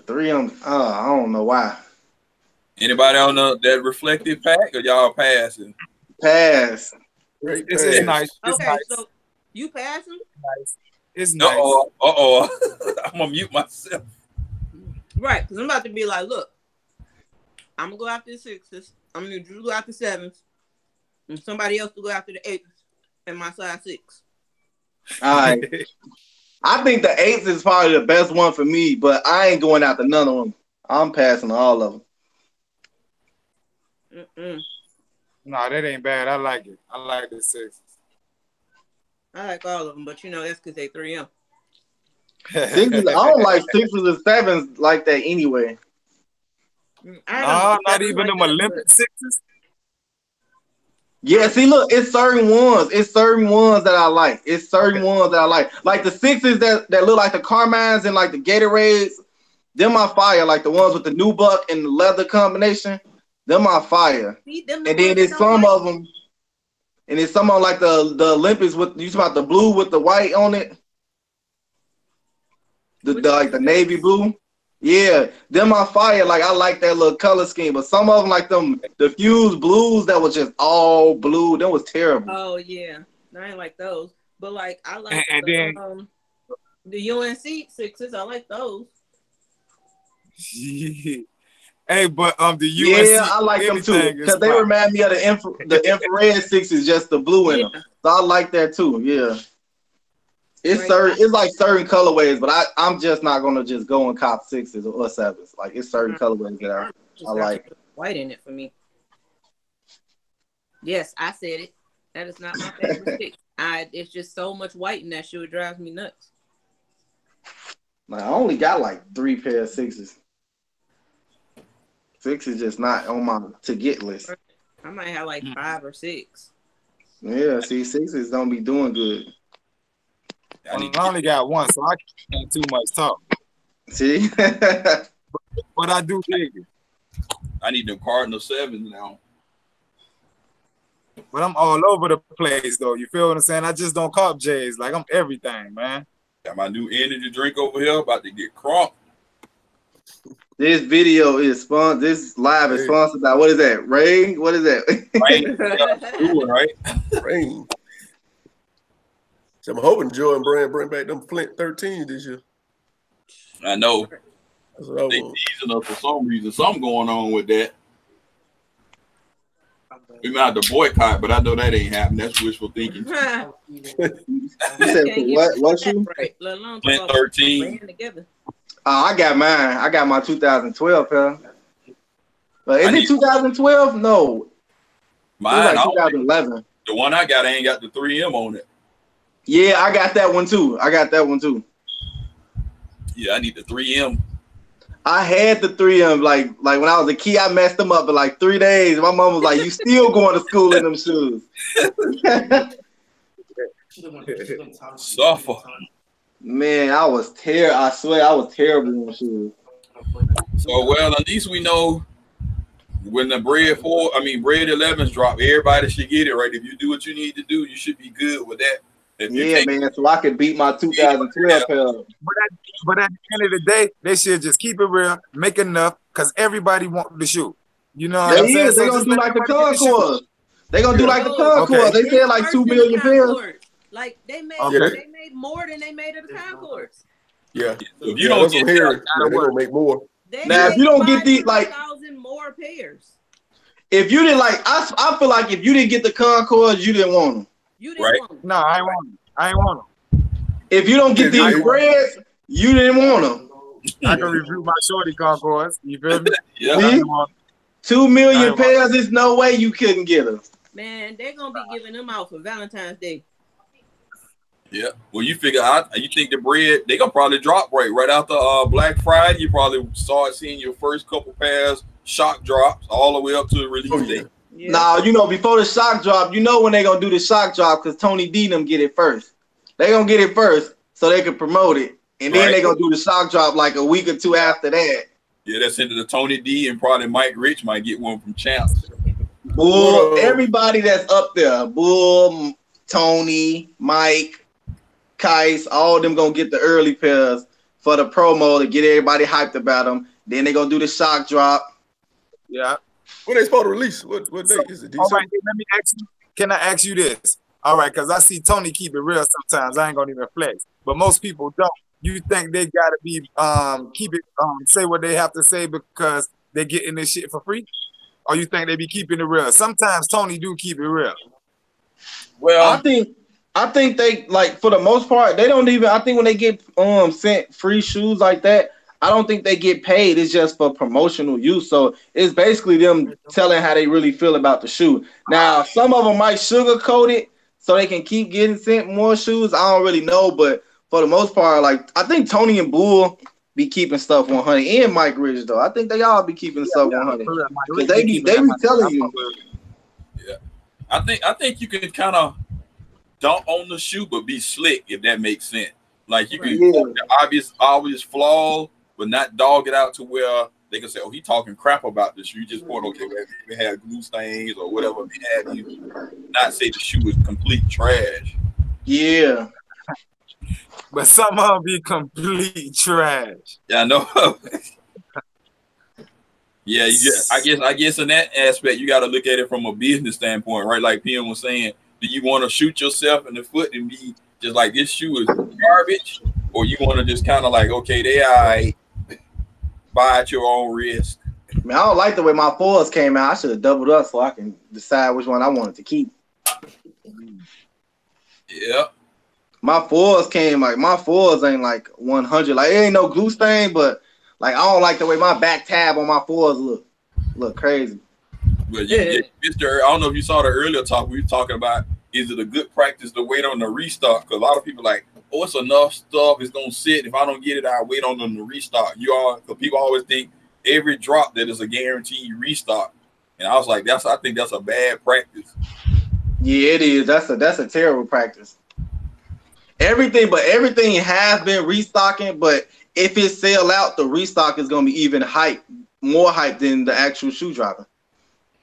three M. Uh, I don't know why. Anybody on the, that reflective pack, or y'all passing? Pass. Great this pass. Is nice. It's okay, nice. So you passing? Nice. It's nice. Uh oh. Uh oh. I'm gonna mute myself. Right, because I'm about to be like, look, I'm gonna go after the sixes. I'm gonna go after the sevens, and somebody else will go after the eights and my size six. All right. I think the eights is probably the best one for me, but I ain't going after none of them. I'm passing all of them. Mm-mm. Nah, that ain't bad. I like it. I like the sixes. I like all of them, but you know that's because they three M. Sixes, I don't like sixes and sevens like that anyway. Oh, not even like them that, Olympic but... sixes? Yeah, see, look, it's certain ones. It's certain ones that I like. It's certain okay. ones that I like. Like the sixes that, that look like the Carmines and like the Gatorades, them my fire. Like the ones with the new buck and the leather combination, them my fire. See, them and then there's some like... of them, and there's some on like the, the Olympics with, you talking about the blue with the white on it? The, the like the navy blue, yeah, them my fire. Like I like that little color scheme, but some of them like them the fused blues that was just all blue. That was terrible. Oh yeah, I ain't like those, but like I like and, the, and then, um, the U N C sixes. I like those. Yeah. Hey, but um, the U N C yeah, I like them too because they remind me of the infra the infrared sixes, just the blue in yeah. them. So I like that too. Yeah. It's right. certain, it's like certain colorways, but I, I'm just not gonna just go and cop sixes or sevens. Like it's certain mm-hmm. colorways that I, I like. White in it for me. Yes, I said it. That is not my favorite six. I it's just so much white in that shoe, it drives me nuts. Like I only got like three pair of sixes. Six is just not on my to get list. I might have like five or six. Yeah, see, sixes don't be doing good. I, I only got one, so I can't too much talk. See? but, but I do dig it. I need the Cardinal sevens now. But I'm all over the place, though. You feel what I'm saying? I just don't cop J's. Like, I'm everything, man. Got my new energy drink over here. About to get crunk. This video is sponsored. This live is sponsored by, what is that, Rain? What is that? Rain. Ooh, right? Rain. I'm hoping Jordan Brand bring back them Flint thirteens this year. I know. That's what I they teasing us for some reason. Something going on with that. We might have to boycott, but I know that ain't happening. That's wishful thinking. You said what? What shoe? Flint thirteen. Oh, I got mine. I got my two thousand twelve, huh? But is it two thousand twelve? No. Mine. It was like twenty eleven. The one I got ain't got the three M on it. Yeah, I got that one too. I got that one too. Yeah, I need the three M. I had the three M like like when I was a kid, I messed them up for like three days. My mom was like, "You still going to school in them shoes?" Suffer. Man, I was terrible. I swear, I was terrible in them shoes. So well, at least we know when the bread four, I mean bread elevens drop, everybody should get it right. If you do what you need to do, you should be good with that. Yeah, man, so I could beat my two thousand twelve hell. But at, but at the end of the day, they should just keep it real, make enough, because everybody wants the shoe. You know what I'm saying? They're going to do like the Concord. They're going to do like the Concord. They said like two million pairs. Like, they made they made more than they made of the Concords. Yeah. If you don't get here, they're going to make more. Now, if you don't get these, like... one thousand more pairs. If you didn't like... I, I feel like if you didn't get the Concords, you didn't want them. You didn't right? want them. No, I ain't want them. I ain't want them. If you don't get these breads, you didn't want them. I can review my shorty Concords. You feel me? Yeah. Two million pairs, there's no way you couldn't get them. Man, they're going to be giving them out for Valentine's Day. Yeah. Well, you figure out, you think the bread, they're going to probably drop right. Right after uh, Black Friday, you probably start seeing your first couple pairs, shock drops, all the way up to the release oh, yeah. day. Yeah. Nah, you know, before the shock drop, you know when they gonna do the shock drop because Tony D them get it first. They gonna get it first so they can promote it, and then right. they gonna do the shock drop like a week or two after that. Yeah, that's into the Tony D and probably Mike Rich might get one from Champs. Bull, everybody that's up there, Bull, Tony, Mike, Kice, all them gonna get the early pairs for the promo to get everybody hyped about them. Then they gonna do the shock drop. Yeah. When they supposed to release? What what date is it? All right, let me ask you. Can I ask you this? All right, because I see Tony keep it real sometimes. I ain't gonna even flex, but most people don't. You think they gotta be um keep it um say what they have to say because they getting this shit for free, or you think they be keeping it real? Sometimes Tony do keep it real. Well, I think I think they like for the most part they don't even. I think when they get um sent free shoes like that, I don't think they get paid. It's just for promotional use. So it's basically them telling how they really feel about the shoe. Now, some of them might sugarcoat it so they can keep getting sent more shoes. I don't really know, but for the most part, like I think Tony and Bull be keeping stuff one hundred, and Mike Ridge though. I think they all be keeping yeah, stuff one hundred. They, they be they be telling you. Yeah, I think I think you can kind of dump on the shoe, but be slick if that makes sense. Like you can yeah. the obvious obvious flaw, but not dog it out to where they can say, "Oh, he talking crap about this shoe." You just bought okay, we had glue stains or whatever. Have you not say the shoe is complete trash? Yeah, but some of them be complete trash. Yeah, I know. yeah, you just, I guess I guess in that aspect, you got to look at it from a business standpoint, right? Like P M was saying, do you want to shoot yourself in the foot and be just like this shoe is garbage? Or you want to just kind of like, okay, they all right, buy at your own risk. Man, I don't like the way my fours came out. I should have doubled up so I can decide which one I wanted to keep. Yeah. My fours came, like, my fours ain't like one hundred. Like, it ain't no glue stain, but, like, I don't like the way my back tab on my fours look. Look crazy. But, yeah, yeah. Mister, I don't know if you saw the earlier talk we were talking about, is it a good practice to wait on the restock? Because a lot of people like, oh, it's enough stuff. It's going to sit. If I don't get it, I'll wait on them to restock. You are, because people always think every drop that is a guaranteed restock. And I was like, that's, I think that's a bad practice. Yeah, it is. That's a, that's a terrible practice. Everything, but everything has been restocking. But if it sell out, the restock is going to be even hype, more hype than the actual shoe dropping.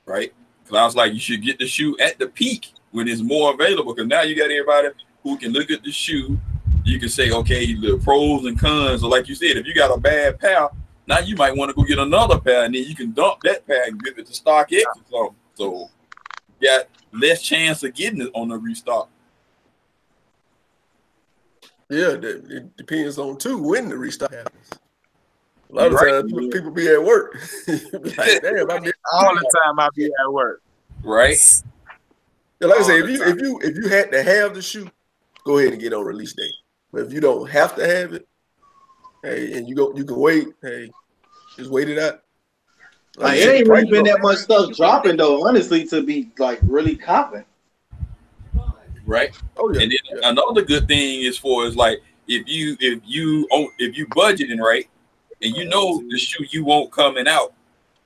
Right. Because I was like, you should get the shoe at the peak when it's more available. Because now you got everybody who can look at the shoe. You can say, okay, the pros and cons. So like you said, if you got a bad pair, now you might want to go get another pair, and then you can dump that pair and give it to StockX or something. So you got less chance of getting it on the restock. Yeah, that, it depends on, too, when the restock happens. A lot right. of times, people be at work. like, damn, I be all the time I be at work. Right? Yeah, like all I say, if you, if, you, if you had to have the shoe, go ahead and get on release date. But if you don't have to have it, hey, and you go, you can wait. Hey, just wait it out. Like, like it ain't really been that much stuff dropping though, honestly, to be like really copping. Right. Oh yeah. And then yeah. another good thing is for is like if you if you if you budgeting right, and you know the shoe you want coming out,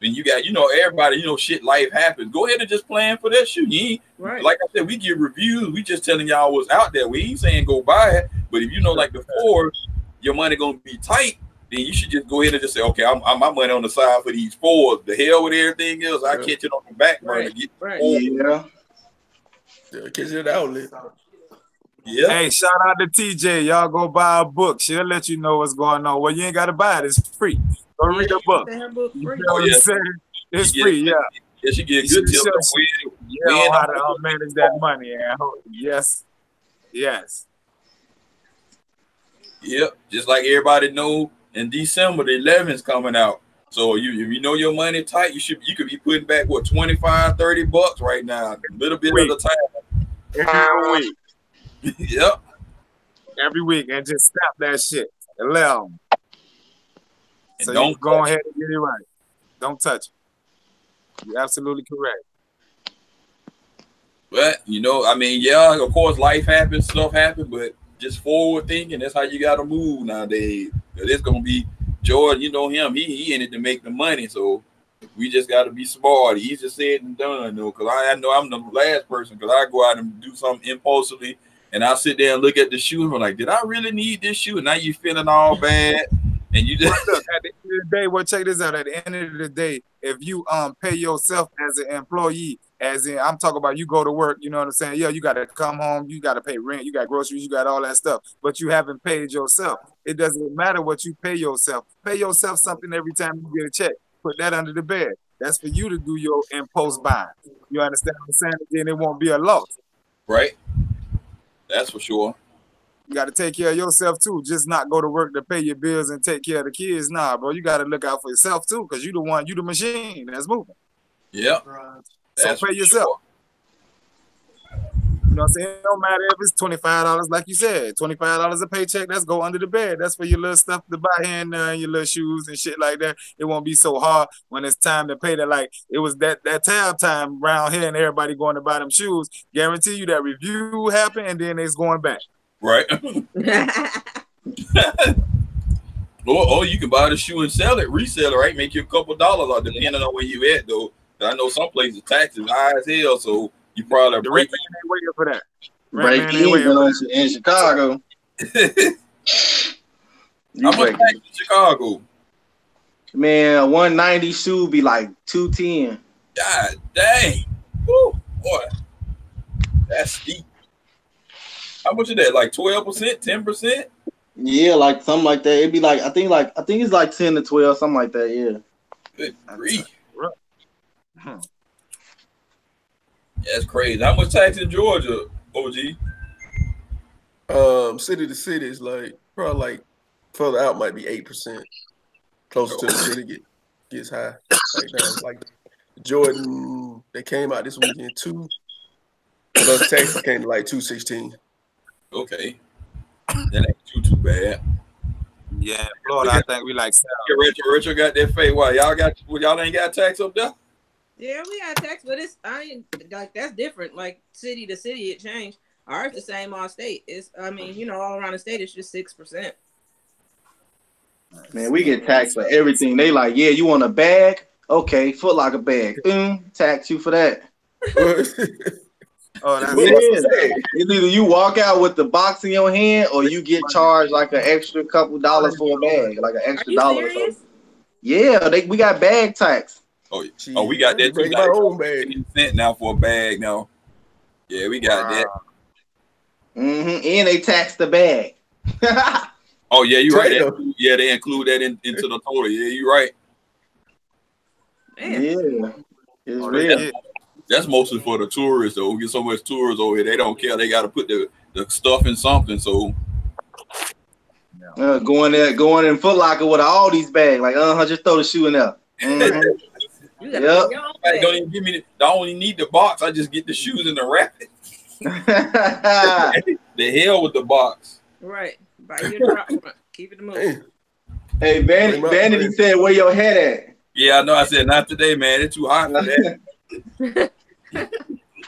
and you got you know everybody you know shit life happens. Go ahead and just plan for that shoe. You ain't, right. Like I said, we give reviews. We just telling y'all what's out there. We ain't saying go buy it. But if you know like before, your money gonna be tight, then you should just go ahead and just say, okay, I'm, I'm my money on the side for these fours. The hell with everything else. Yeah. I catch it on the back burner. Right. Get right. Yeah. Yeah, catch it outlet. Yeah. Hey, shout out to T J. Y'all go buy a book. She'll let you know what's going on. Well, you ain't gotta buy it. It's free. Go read the book. You know what I'm saying? It's free. Yeah. Yeah, she get a good tip. You know how to manage that money. Yes. Yes. Yep. Just like everybody know, in December the eleventh's coming out. So you, if you know your money tight, you should you could be putting back what twenty-five, thirty bucks right now, a little bit week. Of the time. Every week. Yep. Every week, and just stop that shit. Allow them. And so don't go ahead and get it right. Don't touch it. You're absolutely correct. But you know, I mean, yeah, of course, life happens, stuff happens, but just forward thinking. That's how you gotta move nowadays. It's gonna be. Jordan, you know him. He he in it to make the money, so we just got to be smart. He's just said and done, though, because I, I know I'm the last person. Because I go out and do something impulsively, and I sit there and look at the shoe and I'm like, did I really need this shoe? And now you feeling all bad, And you just look, at the end of the day, well, check this out. At the end of the day, if you um pay yourself as an employee, as in I'm talking about you go to work, you know what I'm saying? Yeah, you gotta come home, you gotta pay rent, you got groceries, you got all that stuff, but you haven't paid yourself. It doesn't matter what you pay yourself. Pay yourself something every time you get a check. Put that under the bed. That's for you to do your impulse buying. You understand what I'm saying? Then it won't be a loss. Right. That's for sure. You got to take care of yourself, too. Just not go to work to pay your bills and take care of the kids. Nah, bro, you got to look out for yourself, too, because you the one, you the machine that's moving. Yep. So pay yourself. Sure. You know what I'm saying? It don't matter if it's twenty-five dollars, like you said. twenty-five dollars a paycheck, that's go under the bed. That's for your little stuff to buy here and there, your little shoes and shit like that. It won't be so hard when it's time to pay that. Like, it was that, that tab time around here and everybody going to buy them shoes. Guarantee you that review happened and then it's going back. Right. or, or you can buy the shoe and sell it, resell it, right? Make you a couple dollars out, depending on where you at, though. I know some places taxes high as hell, so you probably the break ain't waiting for that. Break man, even in Chicago. How much tax in Chicago? Man, a one ninety shoe be like two ten. God dang! Woo, boy, that's steep. How much is that? Like twelve percent, ten percent? Yeah, like something like that. It'd be like I think like I think it's like ten to twelve, something like that. Yeah. Good grief. Hmm. That's crazy. How much tax in Georgia, O G? Um, city to city is like probably like further out might be eight percent. Closer oh. to the city get gets high. Like, like Jordan, they came out this weekend too. Those taxes came to like two sixteen. Okay, that ain't too too bad. Yeah, Florida, I think we like. Retro, Retro got that fake. Why y'all got? Y'all ain't got tax up there? Yeah, we got tax, but it's I ain't, like that's different. Like city to city, it changed. Ours the same all state. It's I mean you know all around the state it's just six percent. Man, we get taxed for everything. They like yeah, you want a bag? Okay, Foot Locker bag. Mm, tax you for that. Oh, that's it. It's either you walk out with the box in your hand, or you get charged like an extra couple dollars for a bag, like an extra dollar. Or something. Yeah, they we got bag tax. Oh, Jeez, oh, we got that too. Like, own bag. Cent now for a bag now. Yeah, we got wow. that. Mm-hmm. And they tax the bag. Oh yeah, you're right. That, yeah, they include that in, into the total. Yeah, you're right. Man. Yeah, it's oh, real. That's, that's mostly for the tourists. Though we get so much tourists over here, they don't care. They got to put the the stuff in something. So uh, going there, going in Foot Locker with all these bags, like uh, just throw the shoe in there. Mm-hmm. Yep. Like, don't even give me. The, I only need the box. I just get the shoes and the wrap. The hell with the box. Right. Buy your drop. Keep it moving. Hey, Vanity, Vanity said, "Where your head at?" Yeah, I know. I said, "Not today, man. It's too hot for that."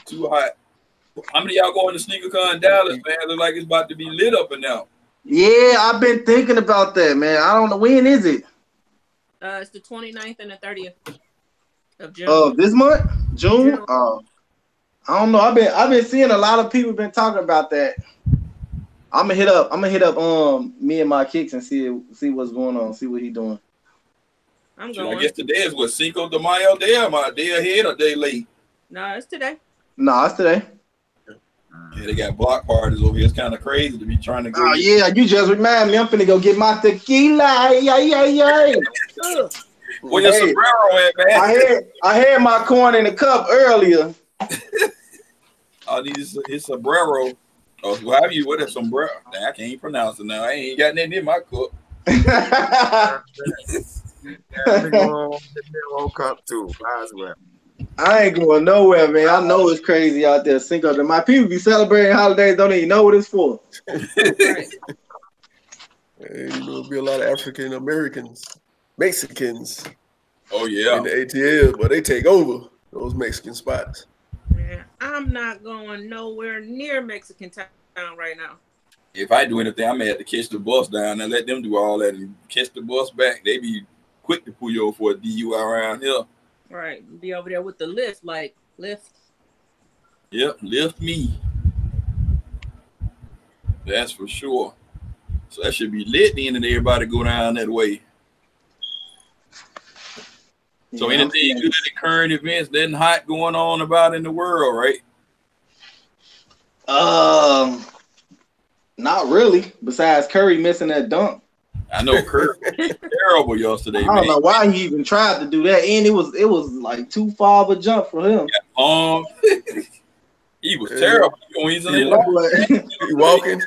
Too hot. How many y'all going to Sneaker Con Dallas, man? Look like it's about to be lit up and out. Yeah, I've been thinking about that, man. I don't know when is it. Uh, it's the twenty-ninth and the thirtieth. Of June. Uh, this month, June. June. Uh, I don't know. I've been I've been seeing a lot of people been talking about that. I'm gonna hit up. I'm gonna hit up um me and my kicks and see see what's going on. See what he doing. I'm going. I guess today is what Cinco de Mayo Day. Am I a day ahead or day late? No, nah, it's today. No, nah, it's today. Yeah, they got block parties over here. It's kind of crazy to be trying to go. Oh yeah, you just remind me. I'm finna go get my tequila. Yeah, yeah, yeah. Where your hey, sombrero at, man? I had I had my corn in the cup earlier. I need his, his sombrero. Oh, who have you? What a sombrero? Nah, I can't pronounce it now. I ain't got nothing in my cup. I ain't going nowhere, man. I know it's crazy out there. Cinco de Mayo. My people be celebrating holidays, don't even know what it's for. Hey, there'll be a lot of African Americans. Mexicans, oh yeah, in the A T L, but they take over those Mexican spots. Man, I'm not going nowhere near Mexican town right now. If I do anything, I'm gonna have to catch the bus down and let them do all that and catch the bus back. They be quick to pull you over for a D U I around here. Right, be over there with the lift, like lift. Yep, lift me. That's for sure. So that should be lit then, and everybody go down that way. Yeah, so anything good at current events, nothing hot going on about in the world, right? Um, not really. Besides Curry missing that dunk. I know Curry was terrible yesterday. I don't man. know why he even tried to do that, and it was it was like too far of a jump for him. Yeah, um, he was terrible. He, he, like, he walking.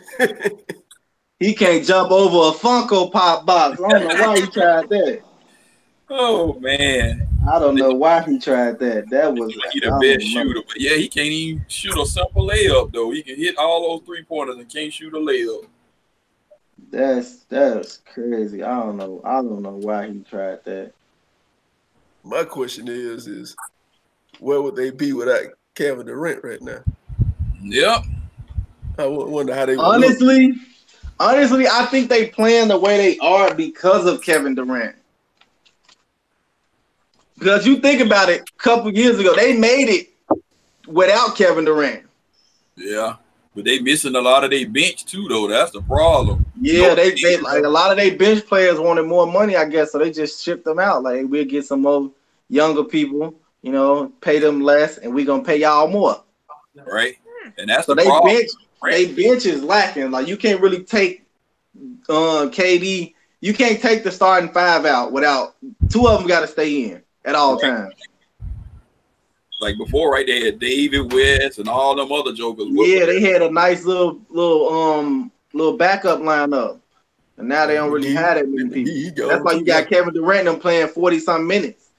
He can't jump over a Funko Pop box. I don't know why he tried that. Oh man, I don't know why he tried that. That was he's the best shooter, but yeah, he can't even shoot a simple layup though. He can hit all those three pointers and can't shoot a layup. That's that's crazy. I don't know. I don't know why he tried that. My question is, is where would they be without Kevin Durant right now? Yep. I wonder how they would honestly. Look. Honestly, I think they playing the way they are because of Kevin Durant. Because you think about it, a couple years ago, they made it without Kevin Durant. Yeah, but they missing a lot of their bench too, though. That's the problem. Yeah, no, they, they like a lot of their bench players wanted more money, I guess, so they just shipped them out. Like, we'll get some more younger people, you know, pay them less, and we're going to pay y'all more. Right, and that's so the they problem. Bench, right. They bench is lacking. Like, you can't really take uh, K D. You can't take the starting five out without – two of them got to stay in. At all times. Like before, right? They had David West and all them other jokers. What yeah, they had a nice little little um little backup lineup. And now they don't really he, have that many people. That's why you got Kevin Durant them playing forty-some minutes.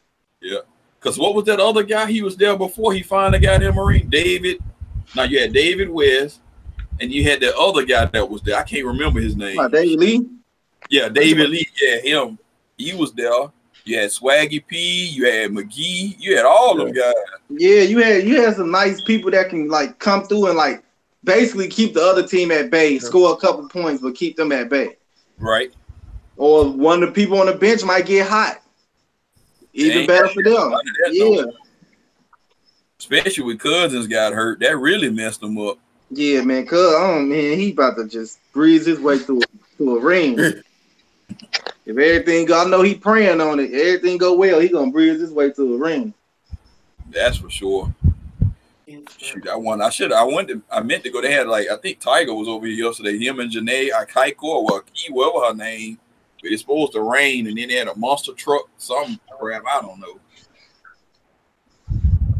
Yeah. Because what was that other guy? He was there before he finally got in Marine. David. Now you had David West and you had that other guy that was there. I can't remember his name. Like David Lee? Yeah, David Lee. Yeah, him. He was there. You had Swaggy P, you had McGee, you had all of them guys. Yeah, you had you had some nice people that can like come through and like basically keep the other team at bay, score a couple points, but keep them at bay. Right. Or one of the people on the bench might get hot. Even better for them. Yeah. Though. Especially when Cousins got hurt, that really messed them up. Yeah, man. Cuz, oh man, he about to just breeze his way through through a ring. If everything go, I know he praying on it. Everything go well, he gonna breeze his way to a ring. That's for sure. Shoot, I want. I should. I went. To, I meant to go. They had like I think Tiger was over here yesterday. Him and Janae Akaiko or whatever her name. But it's supposed to rain, and then they had a monster truck. Some crap. I don't know.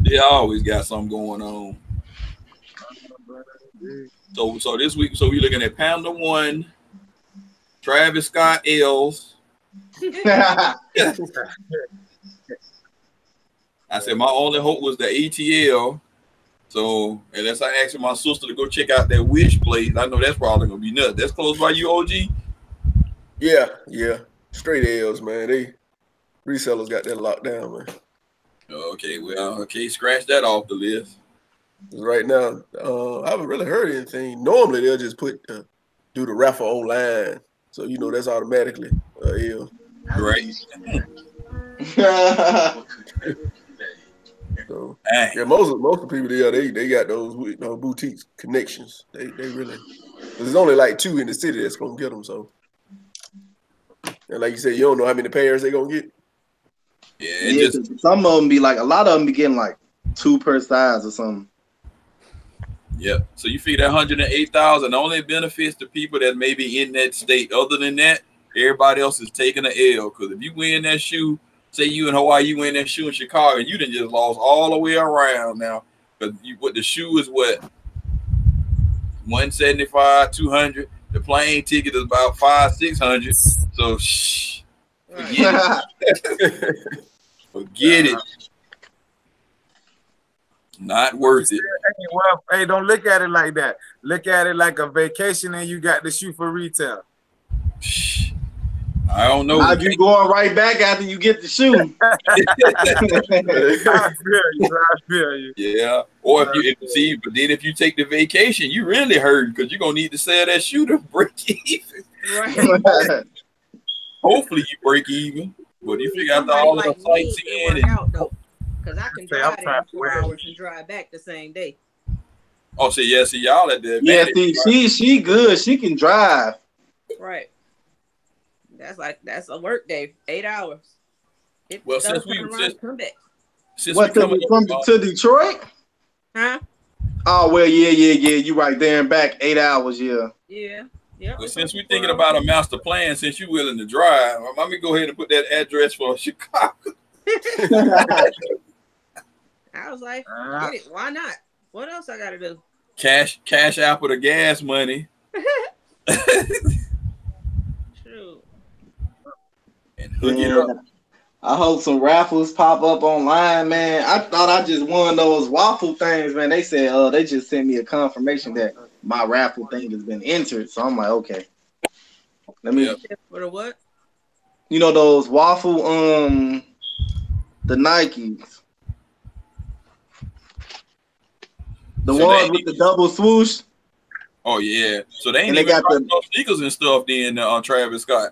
They always got something going on. So, so this week, so we looking at Panda One. Travis Scott L's. I said my only hope was the A T L. So unless I asked my sister to go check out that Wish place, I know that's probably gonna be nuts. That's close by you, O G. Yeah, yeah, straight L's, man. They resellers got that locked down, man. Okay, well, okay, scratch that off the list. Right now, uh, I haven't really heard anything. Normally they'll just put uh, do the raffle online. So, you know, that's automatically uh, ill. Right. So, yeah, most of, most of the people there, they, they got those you know, boutique connections. They they really, there's only like two in the city that's going to get them. So, and like you said, you don't know how many pairs they're going to get. Yeah. It yeah just, some of them be like, a lot of them be getting like two per size or something. Yep. So you figure that one hundred eight thousand only benefits the people that may be in that state. Other than that, everybody else is taking an L. Because if you win that shoe, say you in Hawaii, you win that shoe in Chicago, you done just lost all the way around now. Because what the shoe is what? one seventy-five, two hundred. The plane ticket is about five, six hundred. So shh. Forget right. it. Forget uh-huh. it. Not worth it. Hey, well, hey, don't look at it like that. Look at it like a vacation, and you got the shoe for retail. I don't know. Now you going right back after you get the shoe. I feel you. I feel you. Yeah. Or if you, if you see, but then if you take the vacation, you really hurt because you're gonna need to sell that shoe to break even. Right. Hopefully, you break even. But if you got all the sightseeing and. Because I can drive there four hours and drive back the same day. Oh, see, yeah, see, y'all at the yeah, see, she she good. She can drive. Right. That's like that's a work day, eight hours. It well, since we just come back. Since what, we come, we come to, to Detroit? Huh? Oh well, yeah, yeah, yeah. You right there and back eight hours, yeah. Yeah. Yeah. Well, since we're thinking about a master plan, since you're willing to drive, let me go ahead and put that address for Chicago. I was like, get it. Why not? What else I gotta do? Cash, cash out for the gas money. True. And hook man, it up. I hope some raffles pop up online, man. I thought I just won those waffle things, man. They said, oh, they just sent me a confirmation that my raffle thing has been entered. So I'm like, okay. Let me. For the what? You know those waffle, um, the Nikes. The so ones with the double swoosh. Oh yeah, so they ain't and even they got the no sneakers and stuff then on uh, Travis Scott.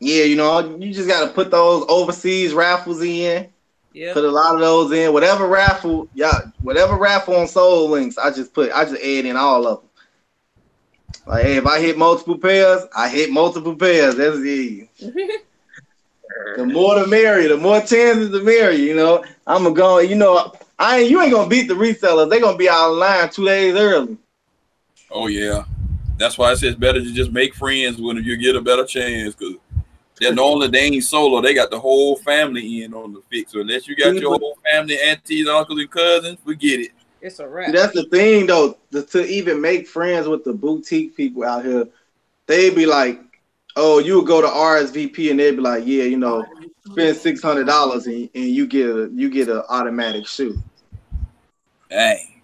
Yeah, you know, you just gotta put those overseas raffles in. Yeah, put a lot of those in. Whatever raffle, yeah, whatever raffle on Soul Links, I just put, I just add in all of them. Like, hey, if I hit multiple pairs, I hit multiple pairs. That's easy. The more the merrier. The more chances the merrier. You know, I'm gonna go. You know, I ain't, you ain't gonna beat the resellers. They gonna be out of line two days early. Oh yeah, that's why I said it's better to just make friends when you get a better chance, because they're not only they ain't solo, they got the whole family in on the fix. So unless you got your whole family, aunties, uncles, and cousins, forget it. It's a wrap. See, that's the thing though, to even make friends with the boutique people out here, they be like, oh, you would go to R S V P and they'd be like, yeah, you know, spend six hundred dollars and and you get a you get an automatic shoe. Dang.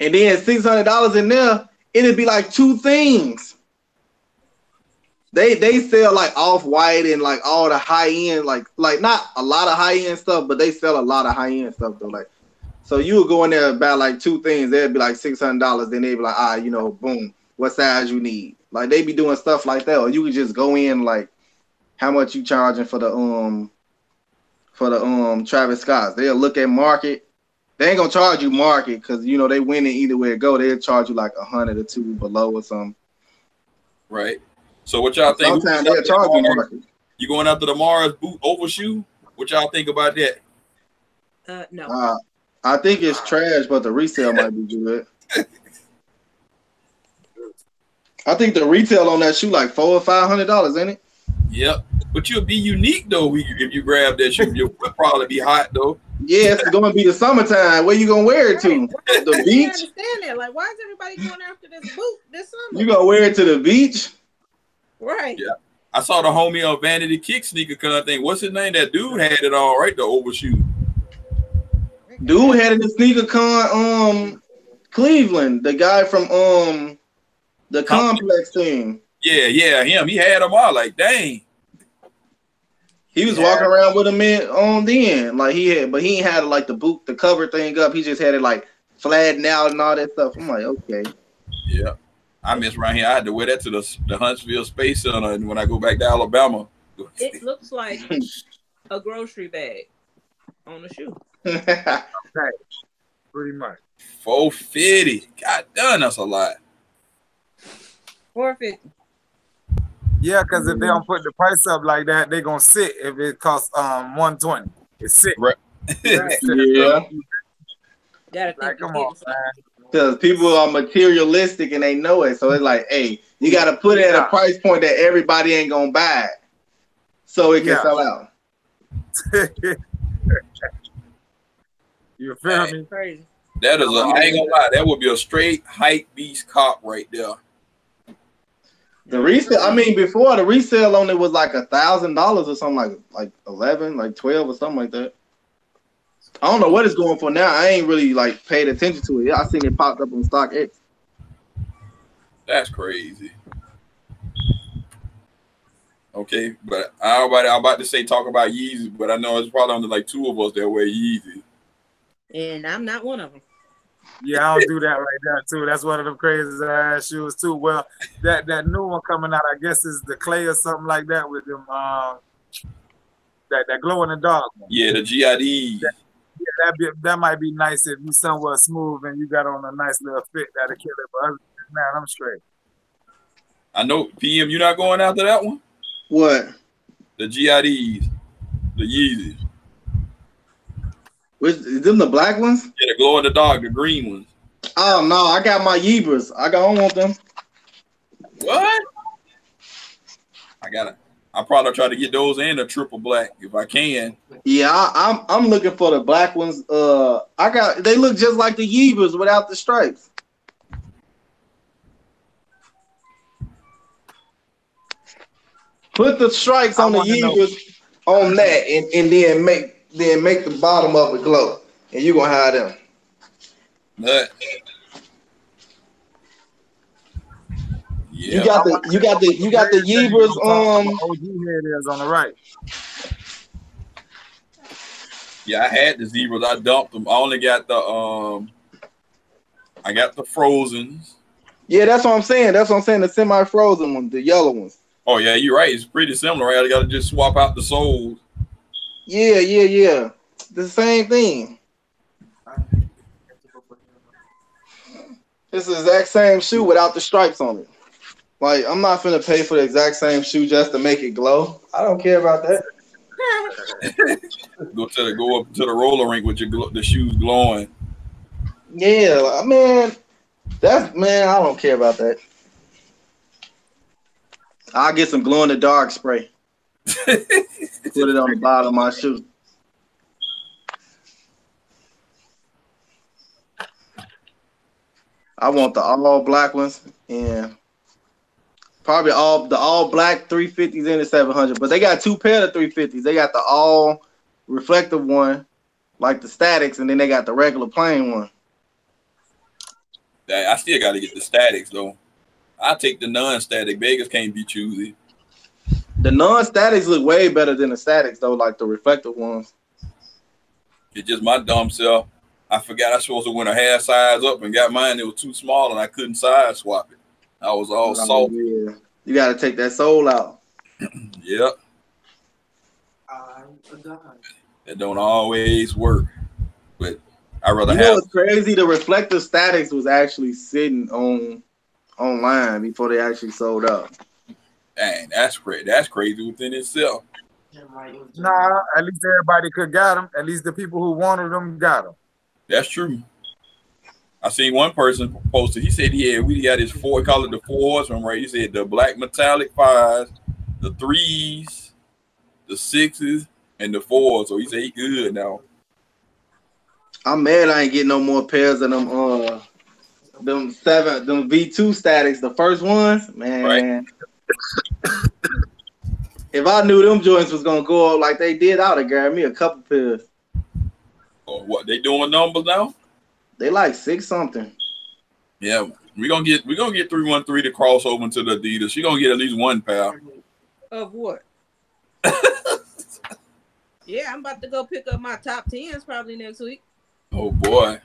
And then six hundred dollars in there. It'd be like two things. They they sell like Off-White and like all the high end, like like not a lot of high end stuff, but they sell a lot of high end stuff though. Like, so you would go in there about like two things. They'd be like six hundred dollars. Then they'd be like, ah, right, you know, boom, what size you need? Like they be doing stuff like that. Or you could just go in like, how much you charging for the um for the um Travis Scott's? They'll look at market. They ain't gonna charge you market because you know they win it either way it go. They'll charge you like a hundred or two below or something. Right. So what y'all think? Sometimes they'll charge you market. You going after the Mars boot overshoe? What y'all think about that? Uh, no. Uh, I think it's trash, but the resale might be good. I think the retail on that shoe like four or five hundred dollars, ain't it? Yep. But you'll be unique though if you grab that shoe. You'll probably be hot though. Yeah, it's gonna be the summertime. Where you gonna wear it to? Right. The beach? I understand that. Like, why is everybody going after this boot this summer? You gonna wear it to the beach? Right. Yeah. I saw the homie on Vanity Kick Sneaker Con thing. What's his name? That dude had it all right, the overshoe. Dude had it in Sneaker Con um Cleveland, the guy from um the complex thing. Yeah, yeah, him. He had them all like dang. He was yeah. walking around with him in on the end, like he had, but he ain't had like the boot, the cover thing up. He just had it like flattened out and all that stuff. I'm like, okay. Yeah, I miss right here. I had to wear that to the, the Huntsville Space Center, and when I go back to Alabama, it looks like a grocery bag on the shoe. Right, pretty much. Four fifty. God damn, that's a lot. Four fifty. Yeah, because if they don't put the price up like that, they're going to sit if it costs um one twenty. It's sick. Right. Right. Yeah. Gotta like, come on, man. Because people are materialistic and they know it. So it's like, hey, you got to put it yeah. at a price point that everybody ain't going to buy it so it can yeah. sell out. You feel that me? Crazy. That is a, I ain't going to lie, that would be a straight hype beast cop right there. The resale, I mean, before the resale on it was like a thousand dollars or something, like like eleven, like twelve or something like that. I don't know what it's going for now. I ain't really like paid attention to it. I seen it popped up on StockX. That's crazy. Okay, but I about I'm about to say talk about Yeezys, but I know it's probably only like two of us that wear Yeezys. And I'm not one of them. Yeah, I don't do that right now too. That's one of them crazy ass shoes too. Well, that that new one coming out, I guess, is the clay or something like that with them. Uh, that that glow in the dark one. Yeah, the G I D. That, yeah, that be, that might be nice if you somewhere smooth and you got on a nice little fit that'll kill it. But other than that, I'm straight. I know, P M, you not going after that one? What? The G I Ds, the Yeezys. Which, is them the black ones? Yeah, the glow in the dark, the green ones. Oh, no, I got my Yeebers. I don't want them. What? I got it. I probably try to get those and a triple black if I can. Yeah, I, I'm I'm looking for the black ones. Uh, I got they look just like the Yeebers without the stripes. Put the stripes on the Yeebers on that, and, and then make then make the bottom of it glow, and you are gonna hide them. Nut. Yeah. You got the you got the you got the Yeebers on. Um, O G head is on the right. Yeah, I had the Yeebers. I dumped them. I only got the um. I got the Frozens. Yeah, that's what I'm saying. That's what I'm saying. The semi-frozen ones, the yellow ones. Oh yeah, you're right. It's pretty similar. Right? I got to just swap out the soles. Yeah, yeah, yeah. The same thing. It's the exact same shoe without the stripes on it. Like, I'm not finna pay for the exact same shoe just to make it glow. I don't care about that. go to the go up to the roller rink with your the shoes glowing. Yeah, like, man, that's man. I don't care about that. I'll get some glow in the dark spray. Put it on the bottom of my shoe. I want the all black ones and probably all the all black three fifties and the seven hundred. But they got two pair of three fifties. They got the all reflective one, like the statics, and then they got the regular plain one. I still got to get the statics though. I take the non-static. Vegas can't be choosy. The non-statics look way better than the statics though, like the reflective ones. It's just my dumb self. I forgot I was supposed to win a half size up and got mine. It was too small and I couldn't size swap it. I was all oh, salty. Yeah. You got to take that sole out. Yep. It don't always work, but I rather you have. You know what's crazy? The reflective statics was actually sitting on online before they actually sold out. Dang, that's crazy. That's crazy within itself. Nah, at least everybody could got them. At least the people who wanted them got them. That's true. I seen one person posted. He said he had we got his four, call it the four horsemen, right? He said the black metallic fives, the threes, the sixes, and the fours. So he said he good now. I'm mad I ain't getting no more pairs of them uh them seven them V two statics, the first ones, man. Right. If I knew them joints was gonna go up like they did, I would have grabbed me a couple pairs. What they doing numbers now? They like six something. Yeah, we're gonna get we're gonna get three one three to cross over into the Adidas. She's gonna get at least one pair. Of what? Yeah, I'm about to go pick up my top tens probably next week. Oh boy.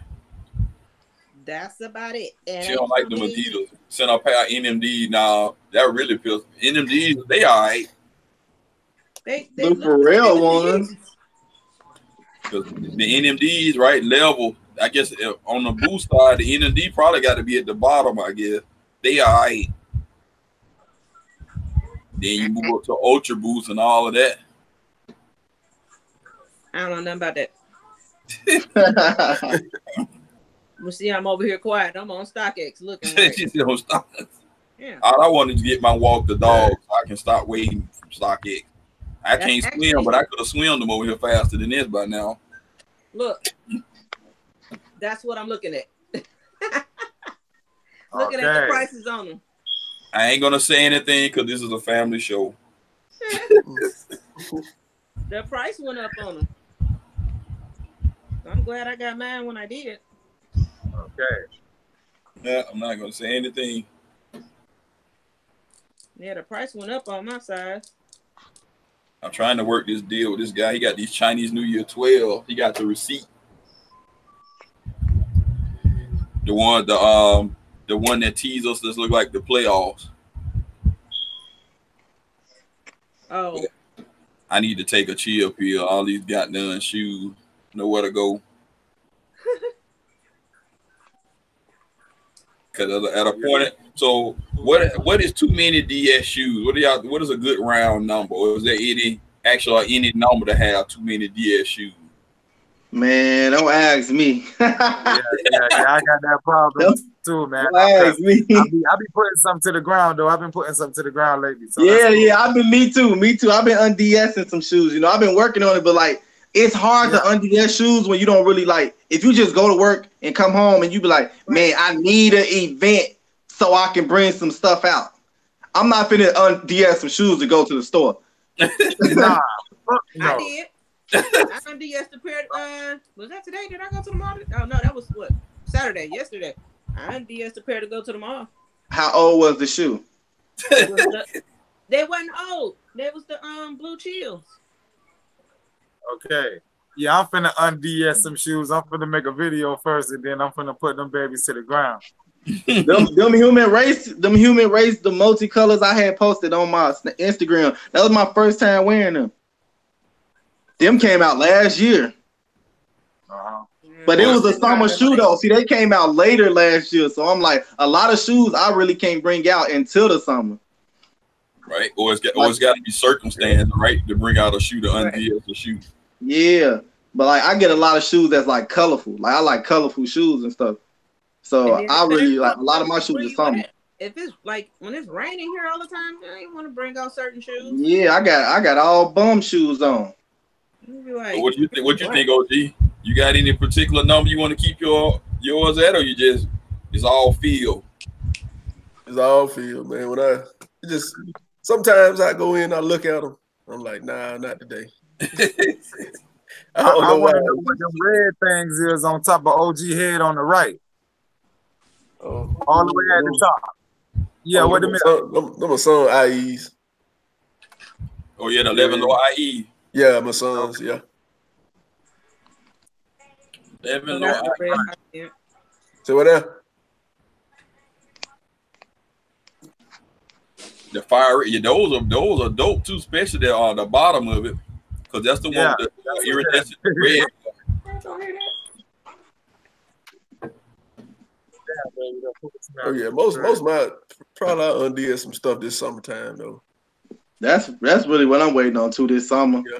That's about it. And she don't like them Adidas. Send her pair N M D now. That really feels N M Ds, they all right. They they the for real ones. Because the N M Ds, right, level, I guess on the boost side, the N M D probably got to be at the bottom, I guess. They all right. Then you move up to Ultra Boost and all of that. I don't know nothing about that. Well, see, I'm over here quiet. I'm on StockX looking. Right. She's on StockX. Yeah. All I wanted to get my walk the dog so I can stop waiting from StockX. I That's can't actually, swim, but I could have swimmed them over here faster than this by now. Look, that's what I'm looking at. Looking okay. at the prices on them. I ain't gonna say anything because this is a family show. The price went up on them. I'm glad I got mine when I did. Okay. Yeah, I'm not gonna say anything. Yeah, the price went up on my side. I'm trying to work this deal with this guy. He got these Chinese New Year twelve. He got the receipt. The one, the um, the one that teased us. This look like the playoffs. Oh. I need to take a chill pill. All these got none shoes. Nowhere to go. Cause at a point, so What what is too many D S shoes? What do y'all? What is a good round number? Or is there any actual any number to have too many D S shoes? Man, don't ask me. yeah, yeah, yeah, I got that problem don't, too, man. Don't ask me. I be, I be putting something to the ground though. I've been putting something to the ground lately. So yeah, yeah. I've been me too, me too. I've been un-DSing some shoes. You know, I've been working on it, but like it's hard yeah. to un-D S shoes when you don't really like. If you just go to work and come home and you be like, man, I need an event so I can bring some stuff out. I'm not finna un-D S some shoes to go to the store. nah, no. I did. I un-D S the pair. Uh, was that today? Did I go to the mall? Oh no, that was what Saturday, yesterday. I un-D S the pair to go to the mall. How old was the shoe? Was the, they wasn't old. They was the um blue chills. Okay. Yeah, I'm finna un-D S some shoes. I'm finna make a video first, and then I'm finna put them babies to the ground. them, them human race, them human race, the multicolors I had posted on my Instagram. That was my first time wearing them. Them came out last year. Uh-huh. But it was a summer shoe though. See, they came out later last year. So I'm like, a lot of shoes I really can't bring out until the summer. Right. Or it's got, or it's got to be circumstance, right? To bring out a shoe to unveil the shoe. Yeah. But like, I get a lot of shoes that's like colorful. Like I like colorful shoes and stuff. So I really like a lot of my shoes are summer. If it's like when it's raining here all the time, I ain't want to bring out certain shoes. Yeah, I got I got all bum shoes on. Like, what you think? What you think, O G? You got any particular number you want to keep your yours at, or you just it's all feel? It's all feel, man. When I just sometimes I go in, I look at them, I'm like, nah, not today. I don't I, know I why. Know what them red things is on top of O G head on the right, oh, all the way at the top. Yeah, oh, wait a minute. Them are some I Es. Oh yeah, the eleven low I E. Yeah, my sons, yeah. Eleven low I E. Say what that? The fire, yeah, those are those are dope too, especially the uh, the bottom of it, because that's the yeah. one with the uh, iridescent red. Oh yeah, most most of my probably I undid some stuff this summertime though. That's that's really what I'm waiting on too this summer. Yeah.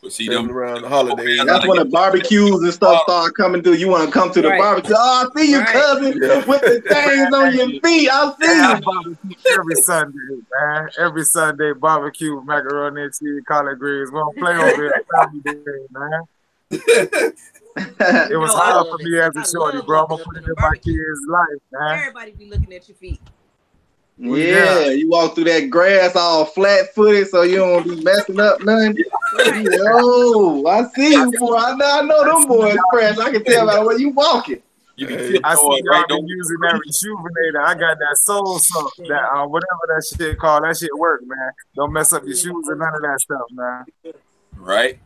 We'll see them around the holidays. That's when the barbecues and stuff start coming through. You want to come to the right. barbecue? Oh, I see you, right. cousin, yeah. with the things on your feet. I see you. Every Sunday, man. Every Sunday, barbecue, macaroni and cheese, collard greens. We don't play over it every day, man. It was no, hard for me as a shorty, bro. I'm gonna put it in my kids' life, man. Everybody be looking at your feet. Yeah, yeah, you walk through that grass all flat footed, so you don't be messing up nothing. Oh, I see you, boy. I know, I know them boys fresh. I can tell by where you walking. You can hey, I see y'all been using that rejuvenator. I got that soul soap, that uh, whatever that shit called. That shit work, man. Don't mess up your shoes and none of that stuff, man. Right?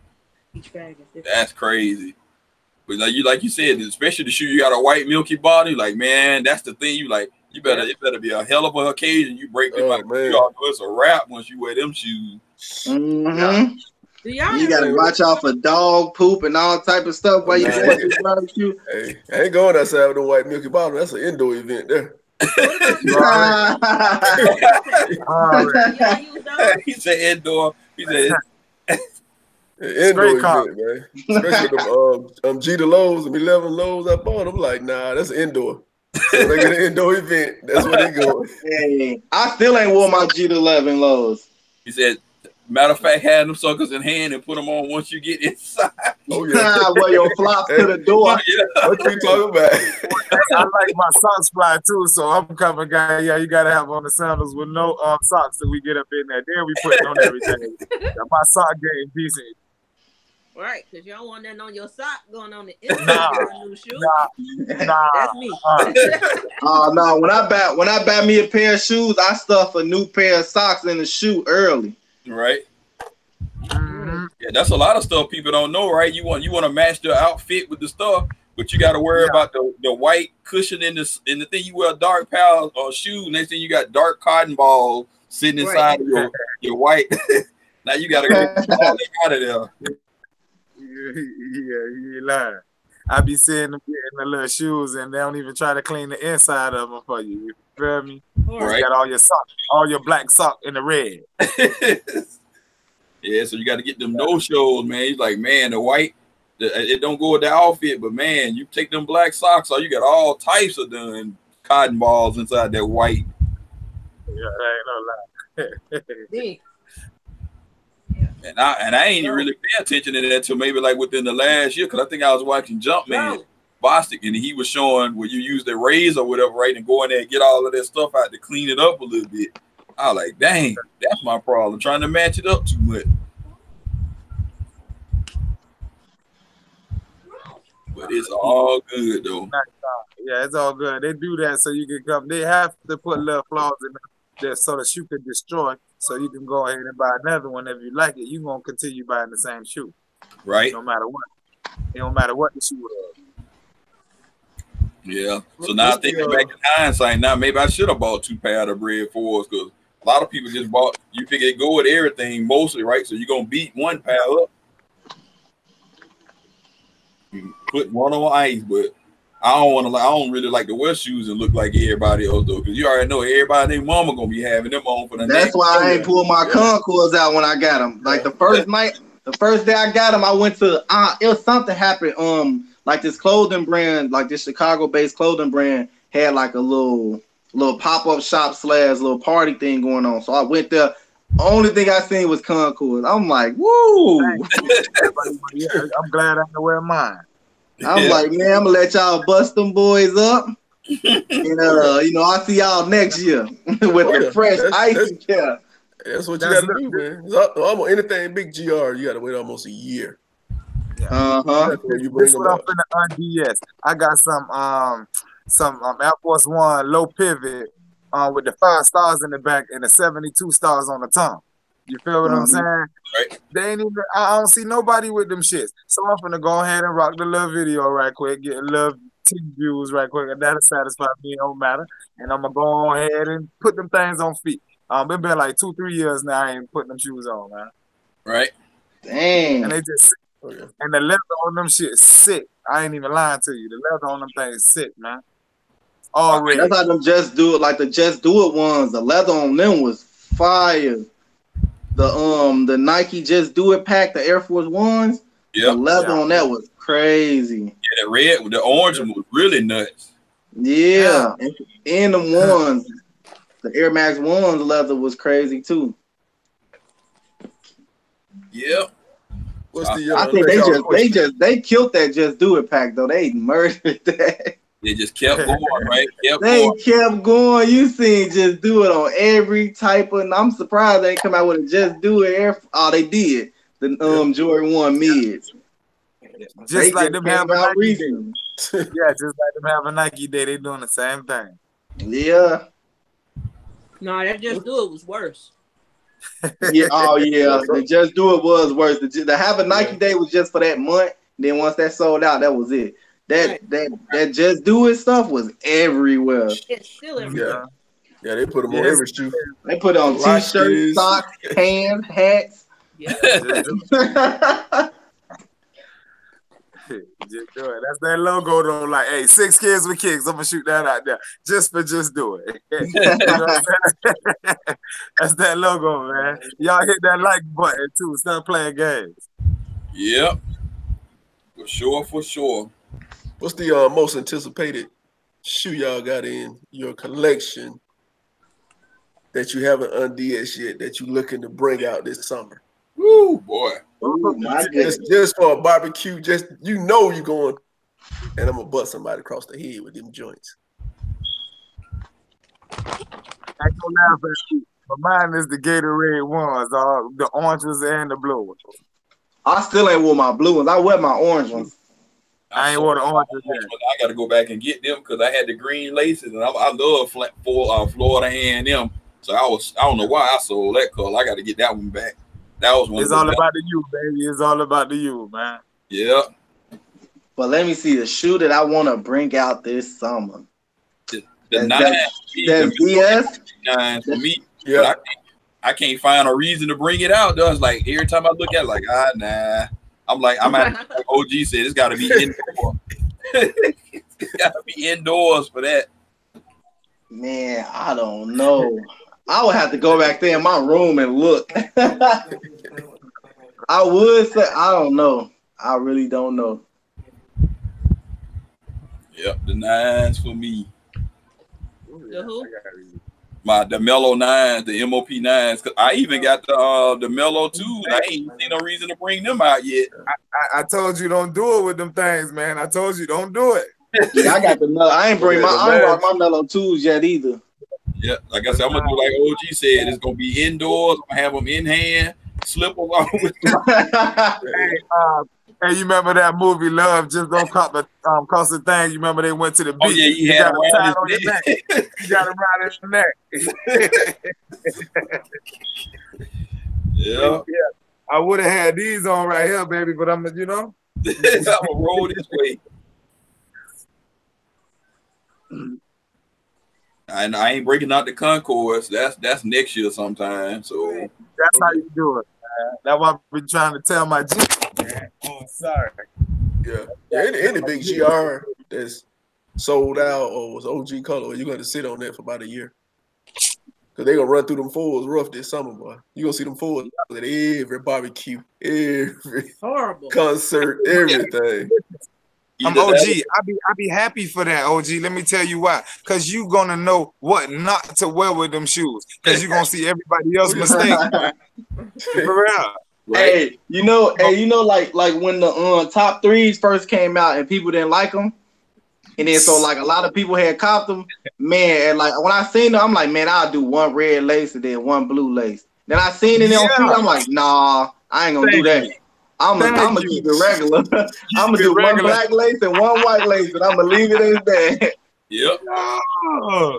That's crazy. But like you, like you said, especially the shoe you got a white milky body. Like man, that's the thing. You like. You better, it better be a hell of an occasion. You break them oh, like y'all know it's a wrap once you wear them shoes. Mm-hmm. Yeah. You gotta watch out for dog poop and all type of stuff while you wear this barbecue. Hey, I ain't going outside with the white milky bottle. That's an indoor event there. He said indoor. He said indoor event, man. Especially them um, um Gita Lowe's and eleven Lowe's I bought. I'm like, nah, that's indoor. So they get an indoor event. That's where they go. Hey, I still ain't wore my G eleven Lows. He said, matter of fact, had them suckers in hand and put them on once you get inside. Oh, yeah. Well, your flops hey, to the door. Yeah. What you talking about? I like my socks fly too, so I'm coming, guy. Yeah, you got to have on the sandals with no um, socks that we get up in there. Then we put it on everything. My sock game decent. Right, because y'all want that on your sock going on the inside of your new shoe. Nah, nah, that's me. Oh uh, no, when I buy when I buy me a pair of shoes, I stuff a new pair of socks in the shoe early. Right. Mm-hmm. Yeah, that's a lot of stuff people don't know, right? You want you want to match the outfit with the stuff, but you got to worry yeah. about the, the white cushion in this in the thing you wear a dark pal or shoe. Next thing you got dark cotton balls sitting inside right. of your your white. Now you got to get all out of there. Yeah, you lying. I be seeing them getting the little shoes and they don't even try to clean the inside of them for you. You feel me? Right. You got all your sock, all your black sock in the red. Yeah, so you got to get them no shows, man. He's like, man, the white, the, it don't go with the outfit, but man, you take them black socks, so you got all types of done cotton balls inside that white. Yeah, that ain't no lie. And I and I ain't really pay attention to that till maybe like within the last year, because I think I was watching Jumpman Bostic, and he was showing where you use the razor or whatever, right, and go in there and get all of that stuff out to clean it up a little bit. I was like, dang, that's my problem, trying to match it up too much. But it's all good though. Yeah, it's all good. They do that so you can come. They have to put little flaws in there so that you can destroy. So you can go ahead and buy another one if you like it. You're going to continue buying the same shoe. Right. No matter what. It don't matter what the shoe is. Yeah. So now it's thinking back in hindsight, now maybe I should have bought two pairs of bread fours, because a lot of people just bought, you figure they go with everything mostly, right? So you're going to beat one pair up. You put one on ice, but I don't want to. I don't really like to wear shoes and look like everybody else though, because you already know everybody. Their mama gonna be having them on for the. That's next why I ain't pulled my yeah. Concords out when I got them. Like the first night, the first day I got them, I went to. Uh, it was something happened. Um, like this clothing brand, like this Chicago-based clothing brand, had like a little little pop-up shop slash little party thing going on. So I went there. Only thing I seen was Concords. I'm like, woo! Yeah, I'm glad I can wear mine. I'm yeah. like, man, I'm gonna let y'all bust them boys up, and uh, you know, I'll see y'all next year with the fresh that's, ice care. That's what you that's gotta do, man. Almost anything big G R, you gotta wait almost a year. Yeah. Uh huh. You bring this up in the R D S. I got some um some um, Air Force One low pivot uh, with the five stars in the back and the seventy-two stars on the tongue. You feel what mm-hmm. I'm saying? Right. They ain't even. I don't see nobody with them shits. So I'm gonna go ahead and rock the little video right quick, get a little ten views right quick, and that'll satisfy me. It don't matter. And I'm gonna go ahead and put them things on feet. Um, it's been like two, three years now. I ain't putting them shoes on, man. Right. Damn. And they just oh, yeah. and the leather on them shit sick. I ain't even lying to you. The leather on them things sick, man. Already. That's how them just do it. Like the just do it ones. The leather on them was fire. The um the Nike Just Do It pack, the Air Force Ones, yeah, the leather yeah. on that was crazy. Yeah, the red, the orange one was really nuts. Yeah, yeah. And, and the ones, the Air Max Ones leather was crazy too. Yep. What's the? Uh, I think they just they just they killed that Just Do It pack though. They murdered that. They just kept going, right? Kept they going. kept going. You seen Just Do It on every type of. And I'm surprised they come out with a Just Do It Air. Oh, they did. The um Jordan one mids. Just they like just them have a Nike day. Yeah, just like them have a Nike day. They doing the same thing. Yeah. No, nah, that Just Do It was worse. Yeah. Oh yeah, the Just Do It was worse. The, the have a Nike yeah. day was just for that month. Then once that sold out, that was it. That right. that that Just Do It stuff was everywhere. It's still everywhere. Yeah, yeah they put them on every shoe. They put on t-shirts, socks, pants, hats. Yeah. Just Do It. That's that logo though. Like, hey, six kids with kicks. I'm gonna shoot that out there just for Just Do It. That's that logo, man. Y'all hit that like button too. Stop playing games. Yep. For sure. For sure. What's the uh, most anticipated shoe y'all got in your collection that you haven't undressed yet that you looking to bring out this summer? Woo, boy. Ooh, just, just for a barbecue, just you know you're going, and I'm going to butt somebody across the head with them joints. I don't laugh at you, but mine is the Gatorade ones, uh, the orange ones and the blue ones. I still ain't wore my blue ones. I wear my orange ones. I ain't wore the orange. I got to go back and get them because I had the green laces, and I, I love flat for uh, Florida A and M. So I was, I don't know why I sold that color. I got to get that one back. That was one. It's all about the you, baby. It's all about the you, man. Yeah. But let me see the shoe that I want to bring out this summer. The, the nine. That's nine for me. Yeah. I can't, I can't find a reason to bring it out though. It's like every time I look at it, like ah nah. I'm like, I'm at like O G said, it's got to be indoors. It's got to be indoors for that. Man, I don't know. I would have to go back there in my room and look. I would say I don't know. I really don't know. Yep, the nines for me. The who? My the mellow nines, the M O P nines. Cause I even got the uh, the mellow too. I ain't seen no reason to bring them out yet. I, I, I told you don't do it with them things, man. I told you don't do it. Yeah, I got the mellow. I ain't bring my I ain't brought my mellow twos yet either. Yeah, like I said, I'm gonna do like O G said. It's gonna be indoors. I'm gonna have them in hand. Slip along with them. Hey, uh, hey, you remember that movie Love Just Don't Cost a, um, cost a Thing? You remember they went to the beach. Oh yeah, you, you had got tie on your neck. You got to ride his neck. Yeah. Yeah. I would have had these on right here, baby, but I'm, you know, I'm gonna roll this way. And I ain't breaking out the Concord. That's that's next year sometime. So that's how you do it. Uh, that's what I've been trying to tell my G. Oh, sorry. Yeah. Any, any big G R that's sold out or was O G color, you're gonna sit on that for about a year. Cause they gonna run through them fours rough this summer, boy. You gonna see them fours at every barbecue, every horrible concert, everything. Either I'm O G. I be I be happy for that, O G. Let me tell you why. Cause you gonna know what not to wear with them shoes. Cause you gonna see everybody else's mistake. For real. Right? Hey, you know, hey, you know, like like when the uh, top threes first came out and people didn't like them, and then so like a lot of people had copped them. Man, and like when I seen them, I'm like, man, I'll do one red lace and then one blue lace. Then I seen it yeah. on feet, I'm like, nah, I ain't gonna Thank do that. You. I'm gonna keep it regular. I'm gonna do regular. One black lace and one white lace, and I'm gonna leave it as that. Yep. Oh.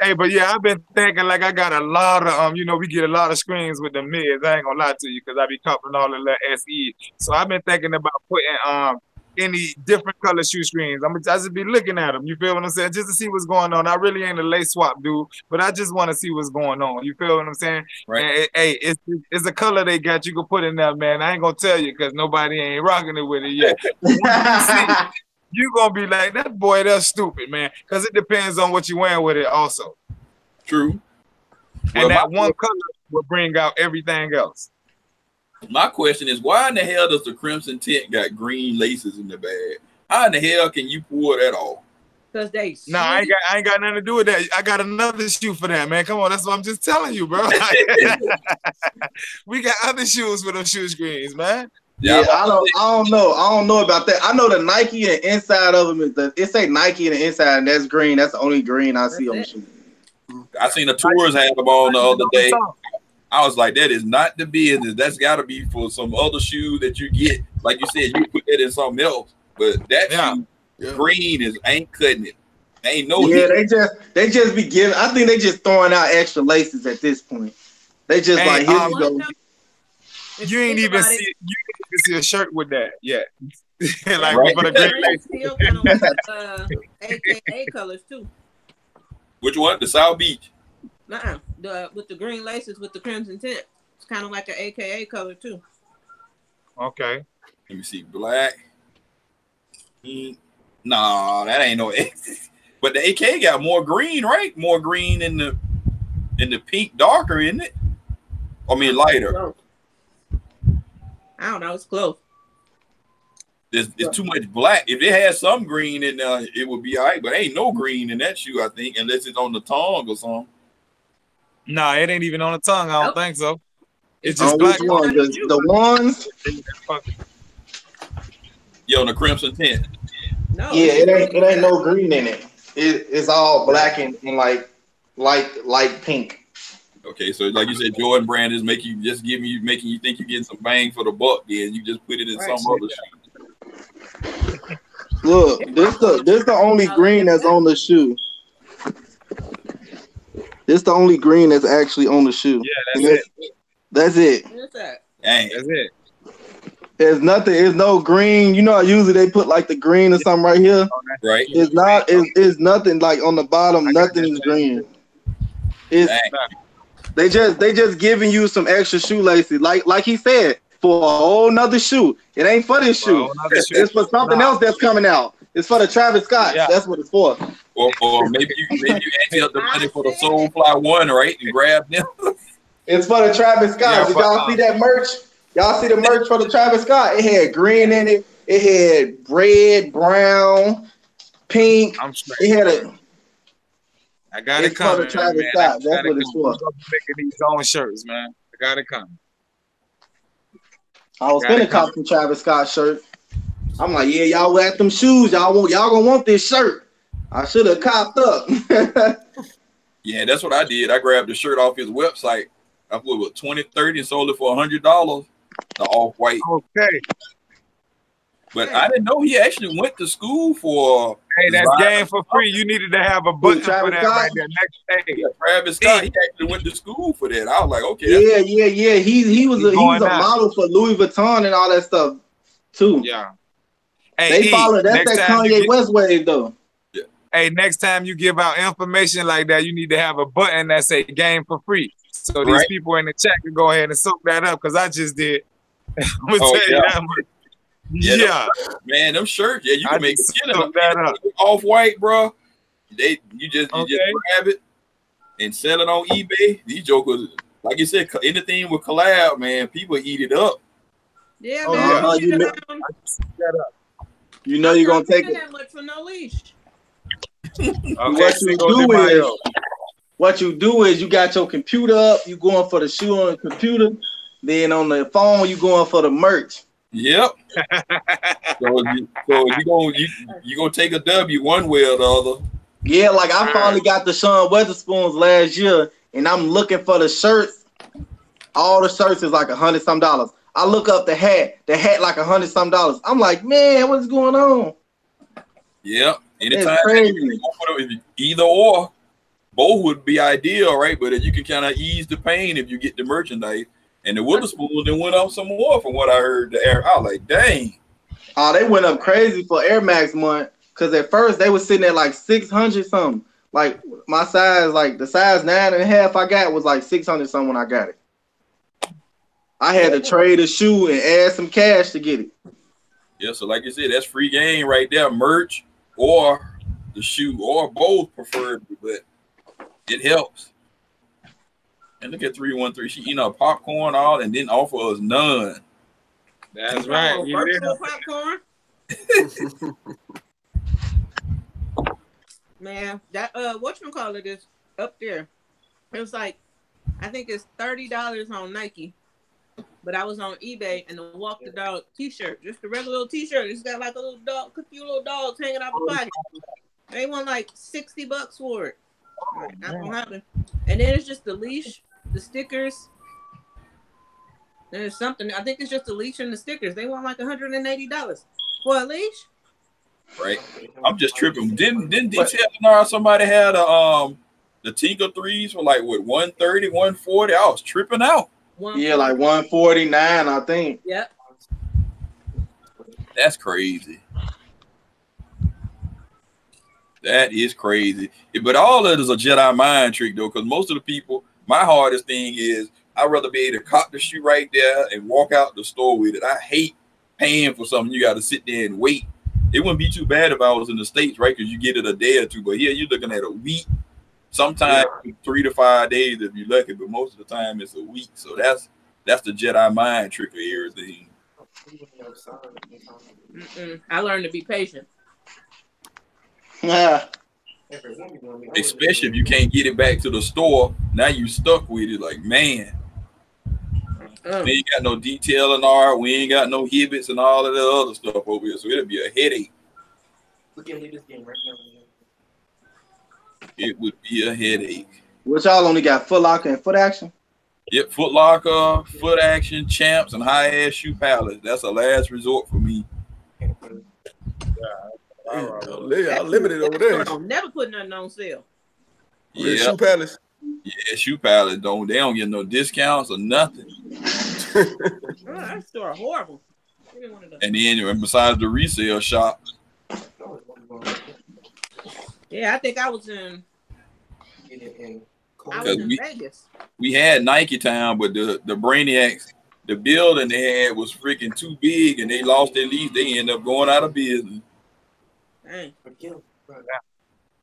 Hey, but yeah, I've been thinking like I got a lot of um, you know, we get a lot of screens with the mids. I ain't gonna lie to you because I be copping all the little S E. So I've been thinking about putting um any different color shoe screens. I'm I just be looking at them. You feel what I'm saying? Just to see what's going on. I really ain't a lace swap dude, but I just want to see what's going on. You feel what I'm saying? Right. And it, hey, it's it's a color they got. You can put in there, man. I ain't gonna tell you because nobody ain't rocking it with it yet. you, you gonna be like that boy. That's stupid, man. Because it depends on what you wearing with it, also. True. And well, that one color will bring out everything else. My question is, why in the hell does the Crimson Tent got green laces in the bag? How in the hell can you pull that off? Cause they nah, I ain't, got, I ain't got nothing to do with that. I got another shoe for that, man. Come on, that's what I'm just telling you, bro. We got other shoes for those shoe screens, man. Yeah, yeah, I don't, I don't know, I don't know about that. I know the Nike and the inside of them is the it say Nike and the inside, and that's green. That's the only green I that's see on shoes. I seen the Tours had them on the other day. I was like, that is not the business. That's got to be for some other shoe that you get. Like you said, you put that in something else. But that yeah. shoe, yeah. green is ain't cutting it. Ain't no. Yeah, hit. they just they just be giving. I think they just throwing out extra laces at this point. They just and, like here um, you go. You ain't even see it. You ain't even see a shirt with that yet. Like right. for the green lace. Still with, uh, A K A colors too. Which one? The South Beach. Uh-uh. The with the green laces with the crimson tint. It's kind of like an A K A color too. Okay. Let me see. Black. Mm. Nah, that ain't no but the A K A got more green, right? More green in the in the pink darker, isn't it? I mean lighter. I don't know, it's close. There's, there's too much black. If it had some green in there, it would be all right, but ain't no green in that shoe, I think, unless it's on the tongue or something. Nah, it ain't even on the tongue. I don't nope. think so. It's just oh, black. One? The, the ones. Yo, the crimson tint. No. Yeah, it ain't. It ain't no green in it. it it's all black and, and like light, light pink. Okay, so like you said, Jordan Brand is making just giving you making you think you're getting some bang for the buck. Then you just put it in right, some other shoe. Look, this the this the only green that's on the shoe. This the only green that's actually on the shoe. Yeah, that's, that's it. That's it. What's that? Dang, that's it. There's nothing. There's no green. You know, how usually they put like the green or something right here. Right. It's not. It's, it's nothing like on the bottom. Nothing is green. It's Dang. they just they just giving you some extra shoelaces, like like he said, for a whole nother shoe. It ain't for this shoe. It's for something else that's coming out. It's for the Travis Scott. Yeah. That's what it's for. Or, or maybe you maybe you ante up the money for the Soulfly One, right? And grab them. It's for the Travis Scott. Yeah, Did y'all uh, see that merch? Y'all see the merch for the Travis Scott? It had green in it. It had red, brown, pink. I'm straight. It had a. I got it coming, man. I That's what it's for. I'm picking these own shirts, man. I got it coming. I was I gonna cop some Travis Scott shirt. I'm like, yeah, y'all wear them shoes. Y'all want, y'all gonna want this shirt. I should have copped up. Yeah, that's what I did. I grabbed the shirt off his website. I put what twenty, thirty and sold it for a hundred dollars. The Off-White. Okay. But I didn't know he actually went to school for. Hey, that's game for free. You needed to have a button for that right there next day. Yeah, Travis Scott, he actually went to school for that. I was like, okay. Yeah, yeah, yeah. He he was a he was a model for Louis Vuitton and all that stuff too. Yeah. Hey, they follow that's that Kanye West wave though. Yeah. Hey, next time you give out information like that, you need to have a button that say game for free. So these right. people in the chat can go ahead and soak that up because I just did. I'm gonna oh, tell you yeah. that much. Yeah, yeah. Them, man, them shirts. Yeah, you can I make skin of them. Off-White, bro. They you just you okay. just grab it and sell it on eBay. These jokers, like you said, anything with collab, man, people eat it up. Yeah, oh, man. Yeah. You, know, you know you're gonna take it. Look for no leash. Okay. What you do is what you do is you got your computer up. You going for the shoe on the computer, then on the phone you going for the merch. Yep. so you, so you gonna you, you gonna take a W one way or the other. Yeah, like I finally got the Sean Weatherspoons last year, and I'm looking for the shirts. All the shirts is like a hundred some dollars. I look up the hat, the hat like a hundred some dollars. I'm like, man, what's going on? Yep. Anytime crazy. Either or, both would be ideal, right? But you can kind of ease the pain if you get the merchandise. And the Weatherspoons then went up some more from what I heard. The air, I was like, dang. Oh, they went up crazy for Air Max month. Cause at first they were sitting at like six hundred something. Like my size, like the size nine and a half I got was like six hundred something when I got it. I had to trade a shoe and add some cash to get it. Yeah, so like you said, that's free game right there. Merch or the shoe or both preferably, but it helps. And look at three one three. She eating up popcorn all and didn't offer us none. That's right. You virtual popcorn? Man, that uh whatchamacallit is up there. It was like I think it's thirty dollars on Nike. But I was on eBay and the Walk the Dog t-shirt. Just the regular little t-shirt. It's got like a little dog, a few little dogs hanging out the body. They want like sixty bucks for it. Oh, not gonna happen. And then it's just the leash, the stickers. There's something. I think it's just the leash and the stickers. They want like one hundred eighty dollars for a leash. Right. I'm just tripping. Didn't didn't D T L R somebody had a um the Tinker threes for like what one thirty, one forty? I was tripping out. Yeah, like one forty-nine, I think. Yep. That's crazy. That is crazy. But all of it is a Jedi mind trick, though, because most of the people, my hardest thing is I'd rather be able to cop the shoe right there and walk out the store with it. I hate paying for something. You got to sit there and wait. It wouldn't be too bad if I was in the States, right, because you get it a day or two. But here you're looking at a week, sometimes yeah. three to five days if you're lucky. But most of the time it's a week. So that's that's the Jedi mind trick of everything. Mm-mm. I learned to be patient. Yeah. Especially if you can't get it back to the store, now you stuck with it. Like, man, oh. we ain't got no detail in our, we ain't got no Hibbits and all of that other stuff over here, so it'll be a headache. We can leave this game right now. It would be a headache. What y'all only got? Foot Locker and Foot Action. Yep, Foot Locker, Foot Action, Champs, and High Ass Shoe Palace. That's a last resort for me. Yeah. Right, I limited over there. I'm never putting nothing on sale. Yeah, Shoe Palace. Yeah, Shoe Palace don't. They don't get no discounts or nothing. Bro, that store horrible. And then, and besides the resale shop. Yeah, I think I was in. I was in we, Vegas. We had Nike Town, but the the Brainiacs, the building they had was freaking too big, and they lost their lease. They ended up going out of business. Dang.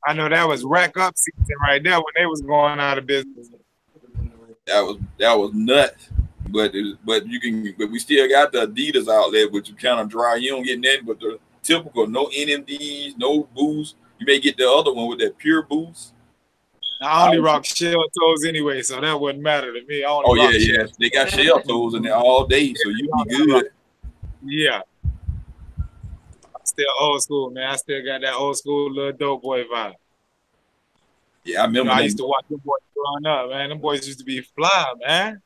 I know that was rack up season right there when they was going out of business. That was that was nuts. But it was, but you can but we still got the Adidas outlet, which you kind of dry. You don't get nothing but the typical, no N M Ds, no boost. You may get the other one with that pure boost. I only rock shell toes anyway, so that wouldn't matter to me. I only oh rock yeah, yeah. They got shell toes in there all day, so you be good. Yeah. I'm still old school, man. I still got that old school little dope boy vibe. Yeah, I remember. You know, I used to watch them boys growing up, man. Them boys used to be fly, man.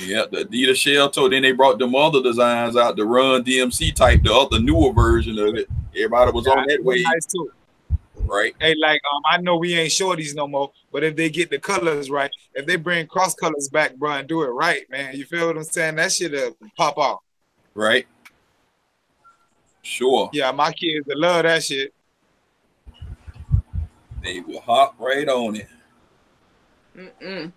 Yeah, the Adidas shell toe. Then they brought them other designs out, the Run D M C type, the other newer version of it. Everybody was yeah, on that wave. Nice too. Right. Hey, like um, I know we ain't shorties no more, but if they get the colors right, if they bring cross colors back, bro, and do it right, man, you feel what I'm saying? That shit'll pop off. Right. Sure. Yeah, my kids will love that shit. They will hop right on it. Mm-mm.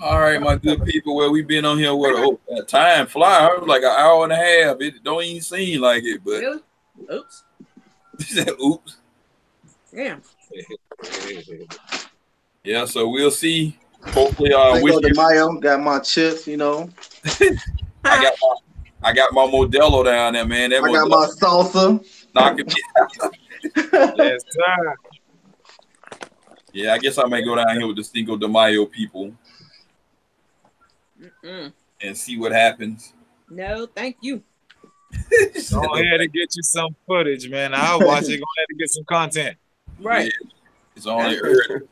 All right, my good people. Well, we've been on here with oh, a time fly. It was like an hour and a half. It don't even seem like it, but really? Oops. Oops. Damn. Yeah, so we'll see. Hopefully, uh, I go to Mayo, got my chips, you know. I got my, I got my Modelo down there, man. That I got my salsa. Knocking me out. Yes, sir. Yeah, I guess I may go down here with the Cinco de Mayo people mm -mm. and see what happens. No, thank you. Go ahead and get you some footage, man. I'll watch it. Go ahead and get some content. Right. Yeah, it's only early.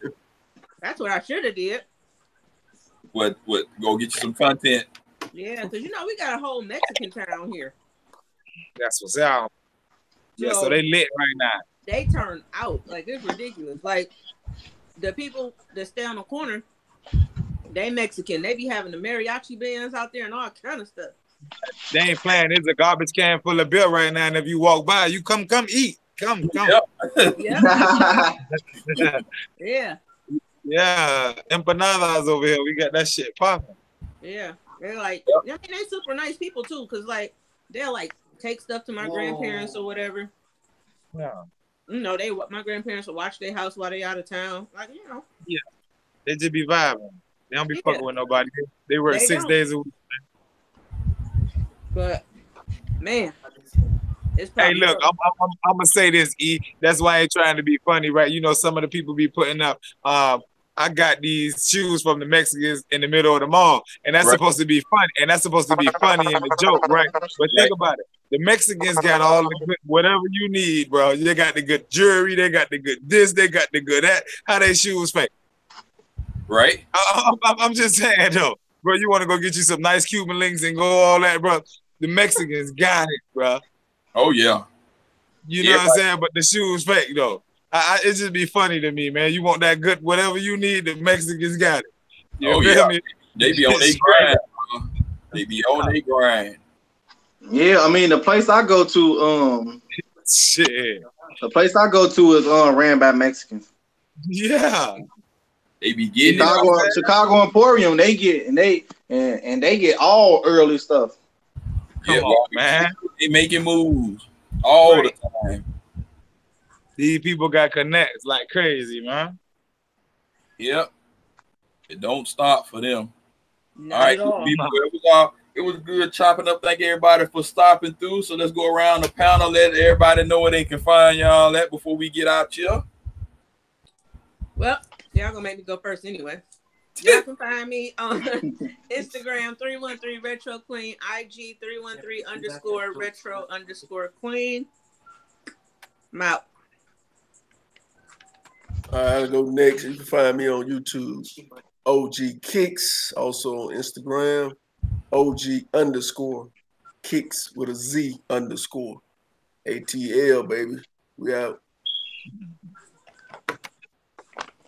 That's what I should have did. What? What? Go get you some content. Yeah, because you know we got a whole Mexican town here. That's what's out. Yeah, so, so they lit right now. They turn out like it's ridiculous. Like the people that stay on the corner, they Mexican. They be having the mariachi bands out there and all kind of stuff. They ain't playing. There's a garbage can full of beer right now, and if you walk by, you come, come eat. Come, come. Yep. yeah. yeah. Yeah. Empanadas over here. We got that shit popping. Yeah. They're like, yep. I mean, they're super nice people too, because like, they'll like take stuff to my Whoa. grandparents or whatever. Yeah. You know, they, my grandparents will watch their house while they out of town. Like, you know. Yeah. They just be vibing. They don't be yeah. fucking with nobody. They work they six don't. days a week. But, man. It's hey, look, I'm, I'm, I'm going to say this, E. That's why I ain't trying to be funny, right? You know, some of the people be putting up, um, I got these shoes from the Mexicans in the middle of the mall, and that's right. supposed to be funny, and that's supposed to be funny and a joke, right? But right. think about it. The Mexicans got all the good, whatever you need, bro. They got the good jewelry. They got the good this. They got the good that. How they shoes fake? Right? I, I, I'm just saying, though. Bro, you want to go get you some nice Cuban links and go all that, bro. The Mexicans got it, bro. Oh, yeah. You know yeah, what I'm saying? But the shoes fake, though. I, I, it just be funny to me, man. You want that good, whatever you need, the Mexicans got it. You oh, yeah. Me? They be on their grind. Bro. They be on their grind. Yeah, I mean, the place I go to, um, shit. The place I go to is uh, ran by Mexicans. Yeah. They be getting Chicago, it. Chicago Emporium, they get, and they, and, and they get all early stuff. Come yeah, on, man. They making moves all right. the time. These people got connects like crazy, man. Yep. It don't stop for them. Not all right, all. people. It was, all, it was good chopping up. Thank everybody for stopping through. So let's go around the panel. Let everybody know where they can find y'all at before we get out here. Well, y'all gonna make me go first anyway. Y'all can find me on Instagram three one three Retro Queen, I G three one three underscore Retro underscore Queen. I'm out. All right, I'll go next. You can find me on YouTube, O G kicks, also on Instagram, O G underscore kicks with a Z underscore A T L, baby. We out.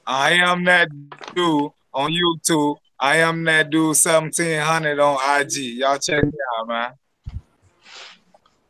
I am that dude on YouTube. I am that dude seventeen hundred on I G. Y'all check me out, man.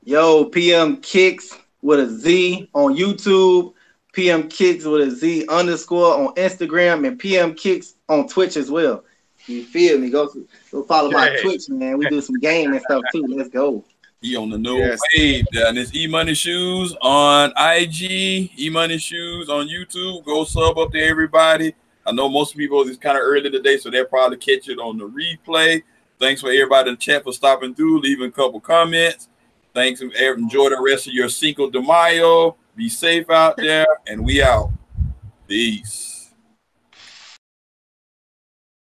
Yo, P M Kicks with a Z on YouTube. P M Kicks with a Z underscore on Instagram, and P M Kicks on Twitch as well. You feel me? Go, go follow my yeah. Twitch, man. We do some game and stuff too. Let's go. He on the new yes. wave down. It's Emoneyshoes on I G, Emoneyshoes on YouTube. Go sub up to everybody. I know most people, it's kind of early today, so they'll probably catch it on the replay. Thanks for everybody in the chat for stopping through, leaving a couple comments. Thanks. Enjoy the rest of your Cinco de Mayo. Be safe out there, and we out. Peace.